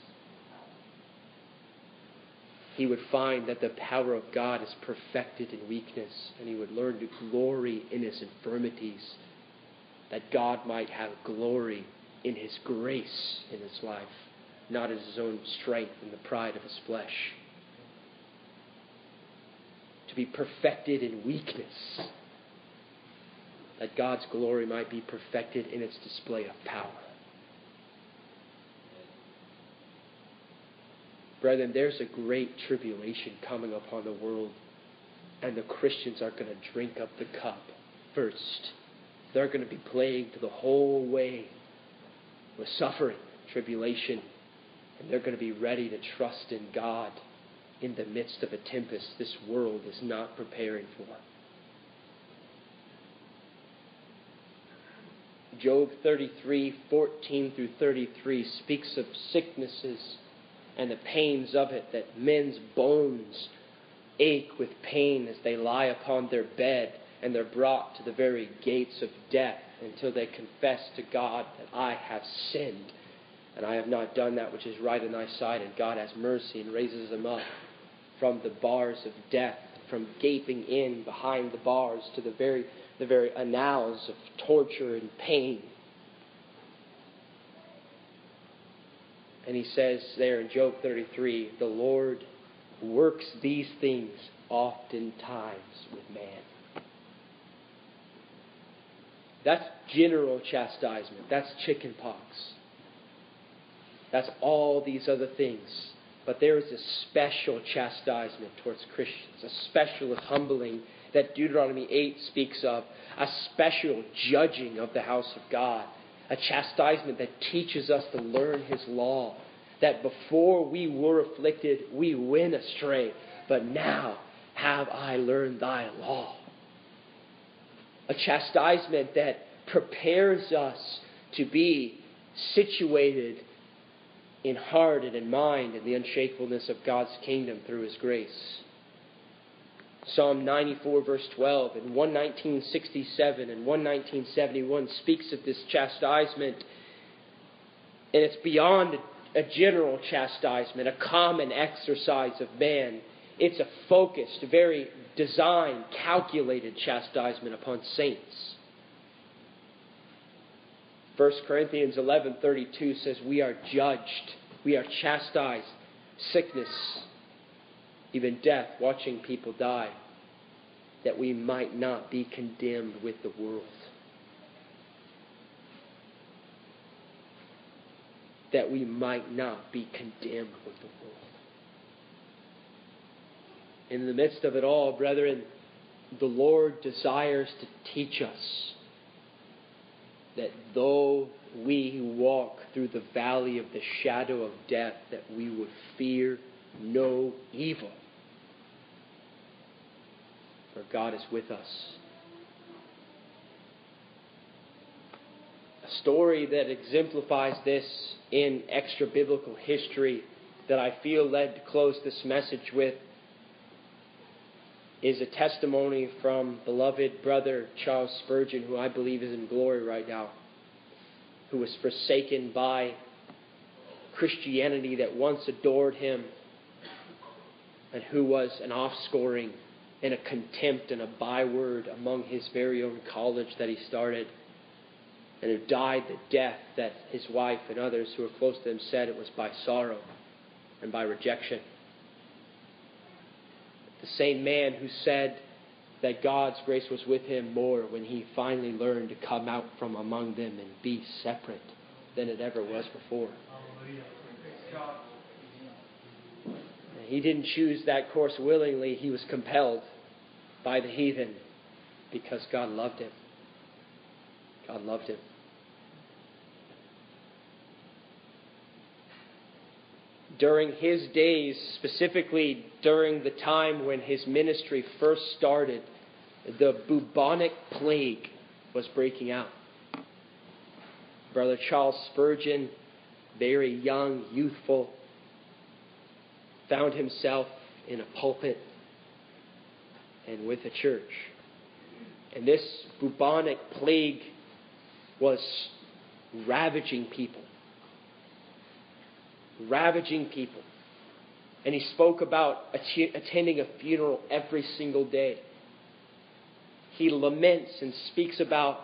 he would find that the power of God is perfected in weakness, and he would learn to glory in his infirmities, that God might have glory in his grace in his life, not in his own strength and the pride of his flesh. To be perfected in weakness, that God's glory might be perfected in its display of power. Brethren, there's a great tribulation coming upon the world, and the Christians are going to drink up the cup first. They're going to be plagued the whole way with suffering, tribulation, and they're going to be ready to trust in God in the midst of a tempest this world is not preparing for. Job thirty-three, fourteen through thirty-three speaks of sicknesses and the pains of it, that men's bones ache with pain as they lie upon their bed and they're brought to the very gates of death until they confess to God that I have sinned and I have not done that which is right in thy sight. And God has mercy and raises them up from the bars of death, from gaping in behind the bars to the very, the very annals of torture and pain. And he says there in Job thirty-three, the Lord works these things oftentimes with man. That's general chastisement. That's chicken pox. That's all these other things. But there is a special chastisement towards Christians, a special humbling that Deuteronomy eight speaks of, a special judging of the house of God, a chastisement that teaches us to learn His law, that before we were afflicted, we went astray, but now have I learned thy law. A chastisement that prepares us to be situated in heart and in mind in the unshakableness of God's kingdom through His grace. Psalm ninety-four verse twelve and one nineteen sixty-seven and one nineteen seventy-one speaks of this chastisement. And it's beyond a general chastisement, a common exercise of man. It's a focused, very designed, calculated chastisement upon saints. First Corinthians eleven thirty-two says we are judged. We are chastised. Sickness, even death, watching people die, that we might not be condemned with the world. That we might not be condemned with the world. In the midst of it all, brethren, the Lord desires to teach us that though we walk through the valley of the shadow of death, that we would fear no evil. For God is with us. A story that exemplifies this in extra-biblical history that I feel led to close this message with is a testimony from beloved brother Charles Spurgeon, who I believe is in glory right now, who was forsaken by Christianity that once adored him, and who was an offscoring and a contempt and a byword among his very own college that he started, and who died the death that his wife and others who were close to him said it was by sorrow and by rejection. The same man who said that God's grace was with him more when he finally learned to come out from among them and be separate than it ever was before. He didn't choose that course willingly. He was compelled by the heathen because God loved him. God loved him. During his days, specifically during the time when his ministry first started, the bubonic plague was breaking out. Brother Charles Spurgeon, very young, youthful, found himself in a pulpit and with a church. And this bubonic plague was ravaging people. Ravaging people. And he spoke about att- attending a funeral every single day. He laments and speaks about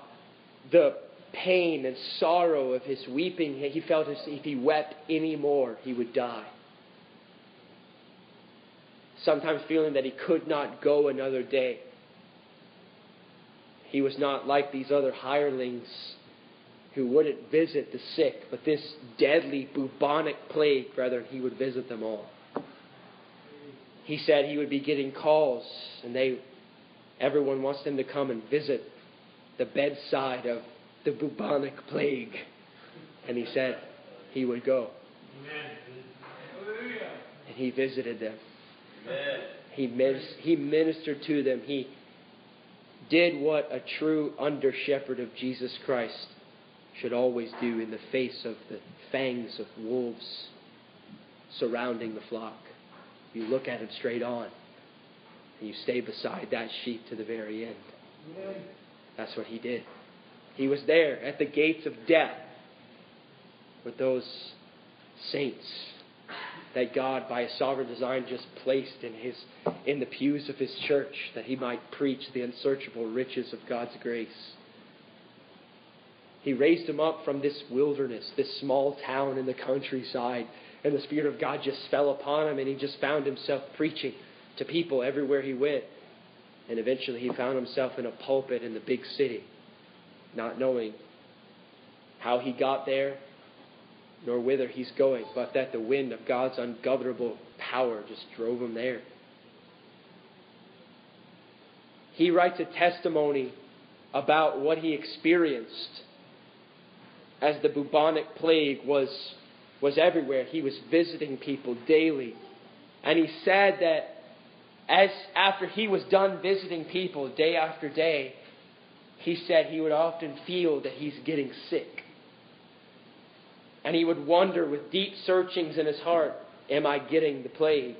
the pain and sorrow of his weeping. He felt as if he wept any more, he would die. Sometimes feeling that he could not go another day. He was not like these other hirelings who wouldn't visit the sick, but this deadly bubonic plague, brethren, he would visit them all. He said he would be getting calls, and they, everyone wants them to come and visit the bedside of the bubonic plague. And he said he would go. And he visited them. He he ministered to them. He did what a true under-shepherd of Jesus Christ should always do in the face of the fangs of wolves surrounding the flock. You look at him straight on. And you stay beside that sheep to the very end. Amen. That's what he did. He was there at the gates of death with those saints that God, by a sovereign design, just placed in his in the pews of his church, that he might preach the unsearchable riches of God's grace. He raised him up from this wilderness, this small town in the countryside, and the Spirit of God just fell upon him, and he just found himself preaching to people everywhere he went. And eventually he found himself in a pulpit in the big city, not knowing how he got there, nor whither he's going, but that the wind of God's ungovernable power just drove him there. He writes a testimony about what he experienced as the bubonic plague was, was everywhere. He was visiting people daily. And he said that as after he was done visiting people day after day, he said he would often feel that he's getting sick. And he would wonder with deep searchings in his heart, am I getting the plague?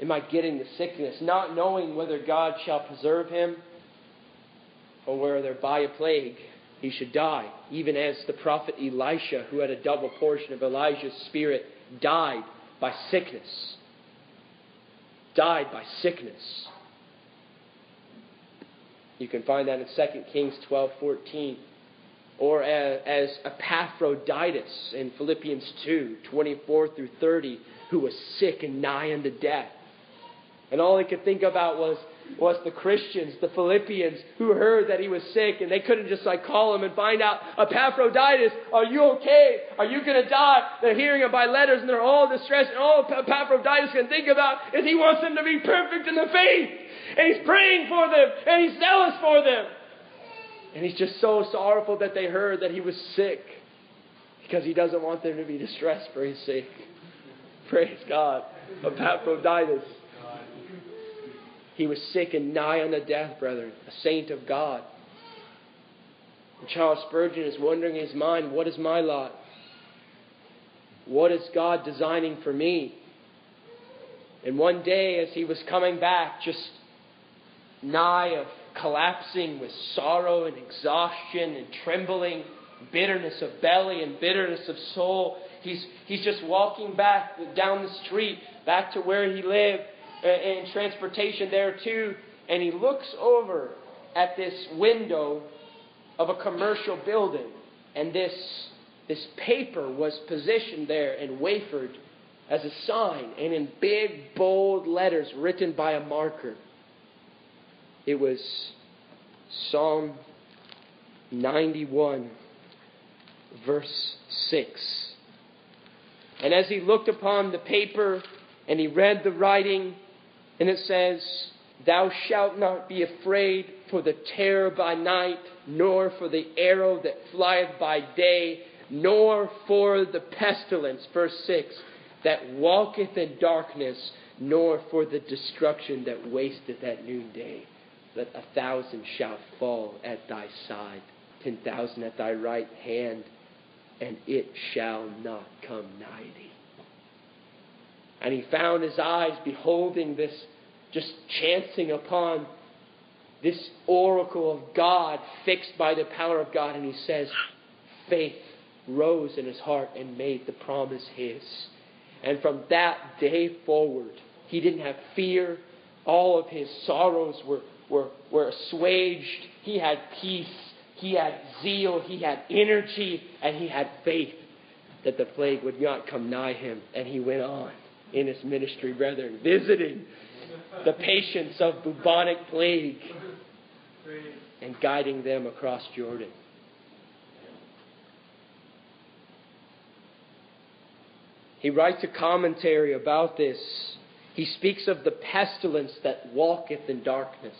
Am I getting the sickness? Not knowing whether God shall preserve him or whether by a plague he should die. Even as the prophet Elisha, who had a double portion of Elijah's spirit, died by sickness. Died by sickness. You can find that in Second Kings twelve fourteen. Or as Epaphroditus in Philippians two, twenty-four through thirty, who was sick and nigh unto death. And all he could think about was, was the Christians, the Philippians, who heard that he was sick, and they couldn't just like call him and find out, Epaphroditus, are you okay? Are you going to die? They're hearing it by letters, and they're all distressed, and all Epaphroditus can think about is he wants them to be perfect in the faith. And he's praying for them, and he's zealous for them. And he's just so sorrowful that they heard that he was sick, because he doesn't want them to be distressed for his sake. Praise God. Epaphroditus. He was sick and nigh unto death, brethren. A saint of God. And Charles Spurgeon is wondering in his mind, what is my lot? What is God designing for me? And one day as he was coming back, just nigh of collapsing with sorrow and exhaustion and trembling, bitterness of belly and bitterness of soul. He's he's just walking back down the street, back to where he lived, and transportation there too. And he looks over at this window of a commercial building. And this, this paper was positioned there and wafered as a sign, and in big, bold letters written by a marker. It was Psalm ninety-one, verse six. And as he looked upon the paper and he read the writing, and it says, Thou shalt not be afraid for the terror by night, nor for the arrow that flieth by day, nor for the pestilence, verse six, that walketh in darkness, nor for the destruction that wasteth at noonday. That a thousand shall fall at thy side, ten thousand at thy right hand, and it shall not come nigh thee. And he found his eyes beholding this, just chancing upon this oracle of God, fixed by the power of God. And he says, faith rose in his heart and made the promise his. And from that day forward, he didn't have fear. All of his sorrows were Were, were assuaged. He had peace. He had zeal. He had energy. And he had faith that the plague would not come nigh him. And he went on in his ministry, brethren, visiting the patients of bubonic plague and guiding them across Jordan. He writes a commentary about this. He speaks of the pestilence that walketh in darkness.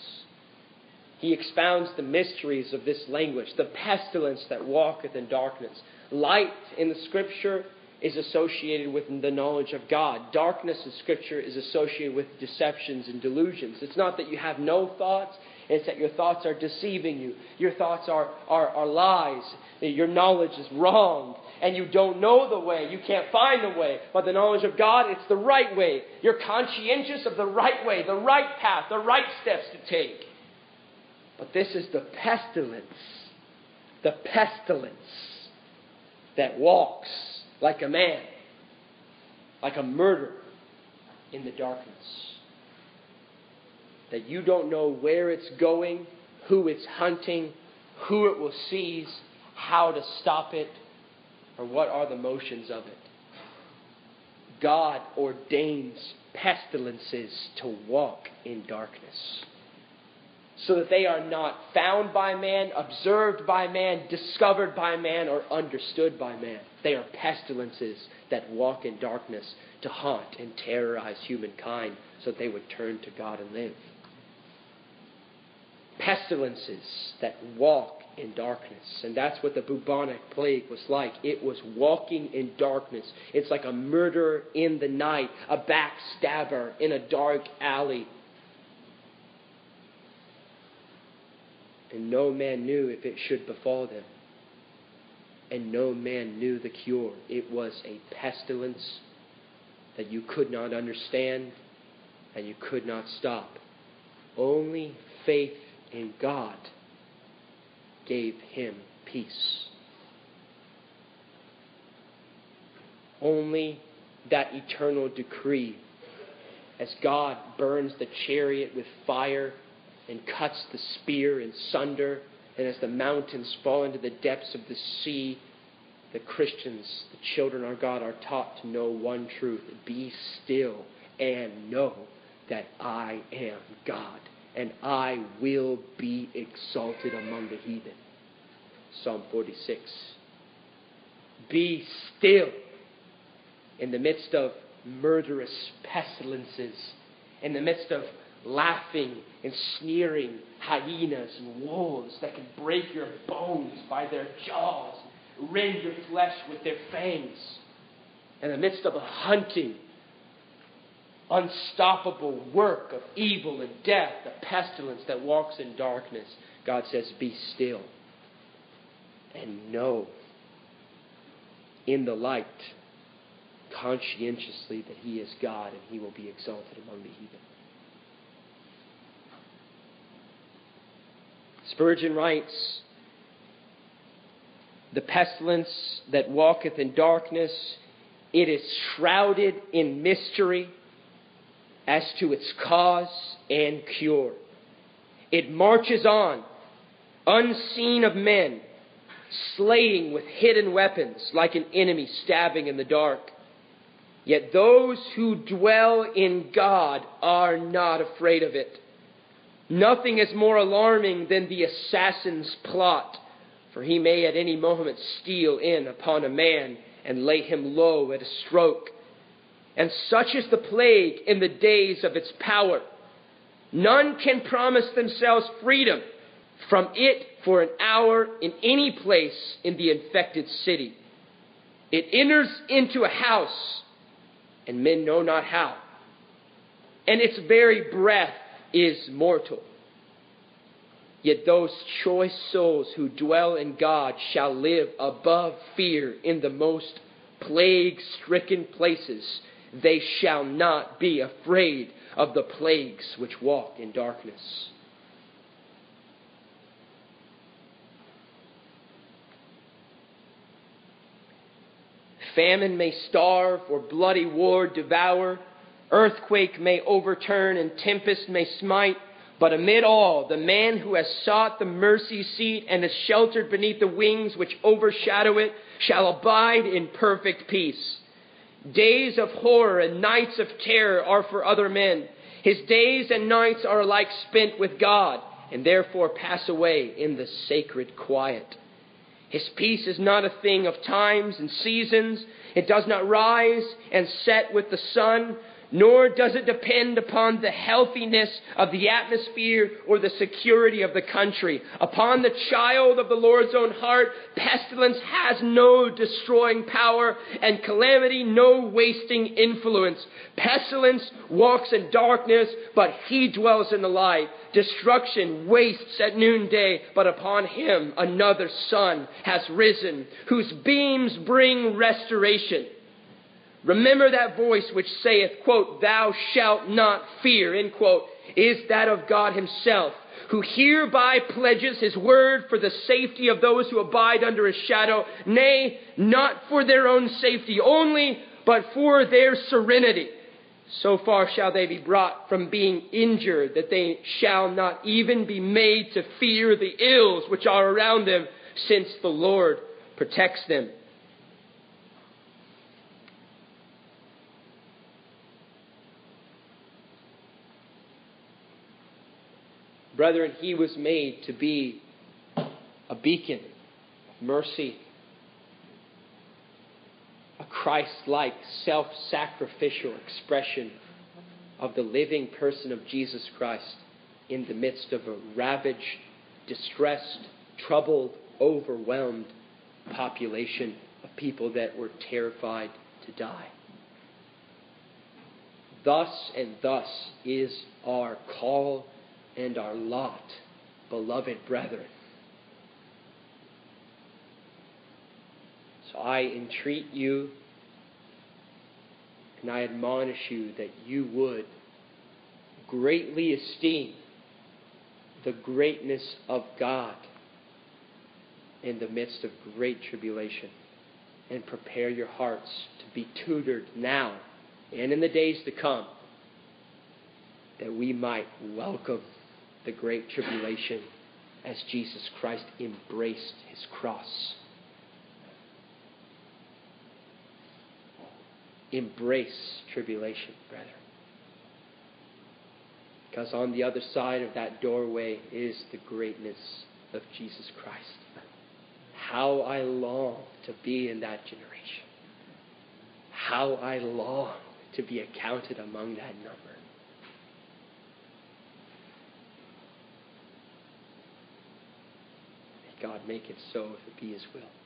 He expounds the mysteries of this language, the pestilence that walketh in darkness. Light in the Scripture is associated with the knowledge of God. Darkness in Scripture is associated with deceptions and delusions. It's not that you have no thoughts. It's that your thoughts are deceiving you. Your thoughts are, are, are lies. Your knowledge is wrong. And you don't know the way. You can't find the way. But the knowledge of God, it's the right way. You're conscientious of the right way, the right path, the right steps to take. But this is the pestilence. The pestilence that walks like a man, like a murderer in the darkness. That you don't know where it's going, who it's hunting, who it will seize, how to stop it, or what are the motions of it. God ordains pestilences to walk in darkness, so that they are not found by man, observed by man, discovered by man, or understood by man. They are pestilences that walk in darkness to haunt and terrorize humankind, so that they would turn to God and live. Pestilences that walk in darkness. And that's what the bubonic plague was like. It was walking in darkness. It's like a murderer in the night, a backstabber in a dark alley. And no man knew if it should befall them. And no man knew the cure. It was a pestilence that you could not understand and you could not stop. Only faith in God gave him peace. Only that eternal decree, as God burns the chariot with fire and cuts the spear in sunder, and as the mountains fall into the depths of the sea, the Christians, the children of God, are taught to know one truth: be still and know that I am God, and I will be exalted among the heathen. Psalm forty-six. Be still in the midst of murderous pestilences, in the midst of laughing and sneering hyenas and wolves that can break your bones by their jaws, rend your flesh with their fangs. In the midst of a hunting, unstoppable work of evil and death, the pestilence that walks in darkness, God says, be still and know in the light conscientiously that He is God and He will be exalted among the heathen. Spurgeon writes, the pestilence that walketh in darkness, it is shrouded in mystery as to its cause and cure. It marches on, unseen of men, slaying with hidden weapons like an enemy stabbing in the dark. Yet those who dwell in God are not afraid of it. Nothing is more alarming than the assassin's plot, for he may at any moment steal in upon a man and lay him low at a stroke. And such is the plague in the days of its power. None can promise themselves freedom from it for an hour in any place in the infected city. It enters into a house, and men know not how, and its very breath is mortal. Yet those choice souls who dwell in God shall live above fear in the most plague-stricken places. They shall not be afraid of the plagues which walk in darkness. Famine may starve or bloody war devour. Earthquake may overturn and tempest may smite, but amid all, the man who has sought the mercy seat and is sheltered beneath the wings which overshadow it shall abide in perfect peace. Days of horror and nights of terror are for other men. His days and nights are alike spent with God, and therefore pass away in the sacred quiet. His peace is not a thing of times and seasons. It does not rise and set with the sun, nor does it depend upon the healthiness of the atmosphere or the security of the country. Upon the child of the Lord's own heart, pestilence has no destroying power, and calamity no wasting influence. Pestilence walks in darkness, but he dwells in the light. Destruction wastes at noonday, but upon him another sun has risen, whose beams bring restoration. Remember that voice which saith, quote, thou shalt not fear, end quote, is that of God himself, who hereby pledges his word for the safety of those who abide under his shadow, nay, not for their own safety only, but for their serenity. So far shall they be brought from being injured, that they shall not even be made to fear the ills which are around them, since the Lord protects them. Brethren, he was made to be a beacon of mercy, a Christ-like, self-sacrificial expression of the living person of Jesus Christ in the midst of a ravaged, distressed, troubled, overwhelmed population of people that were terrified to die. Thus and thus is our call and our lot, beloved brethren. So I entreat you and I admonish you that you would greatly esteem the greatness of God in the midst of great tribulation, and prepare your hearts to be tutored now and in the days to come, that we might welcome the great tribulation as Jesus Christ embraced his cross. Embrace tribulation, brethren. Because on the other side of that doorway is the greatness of Jesus Christ. How I long to be in that generation. How I long to be accounted among that number. God, make it so if it be his will.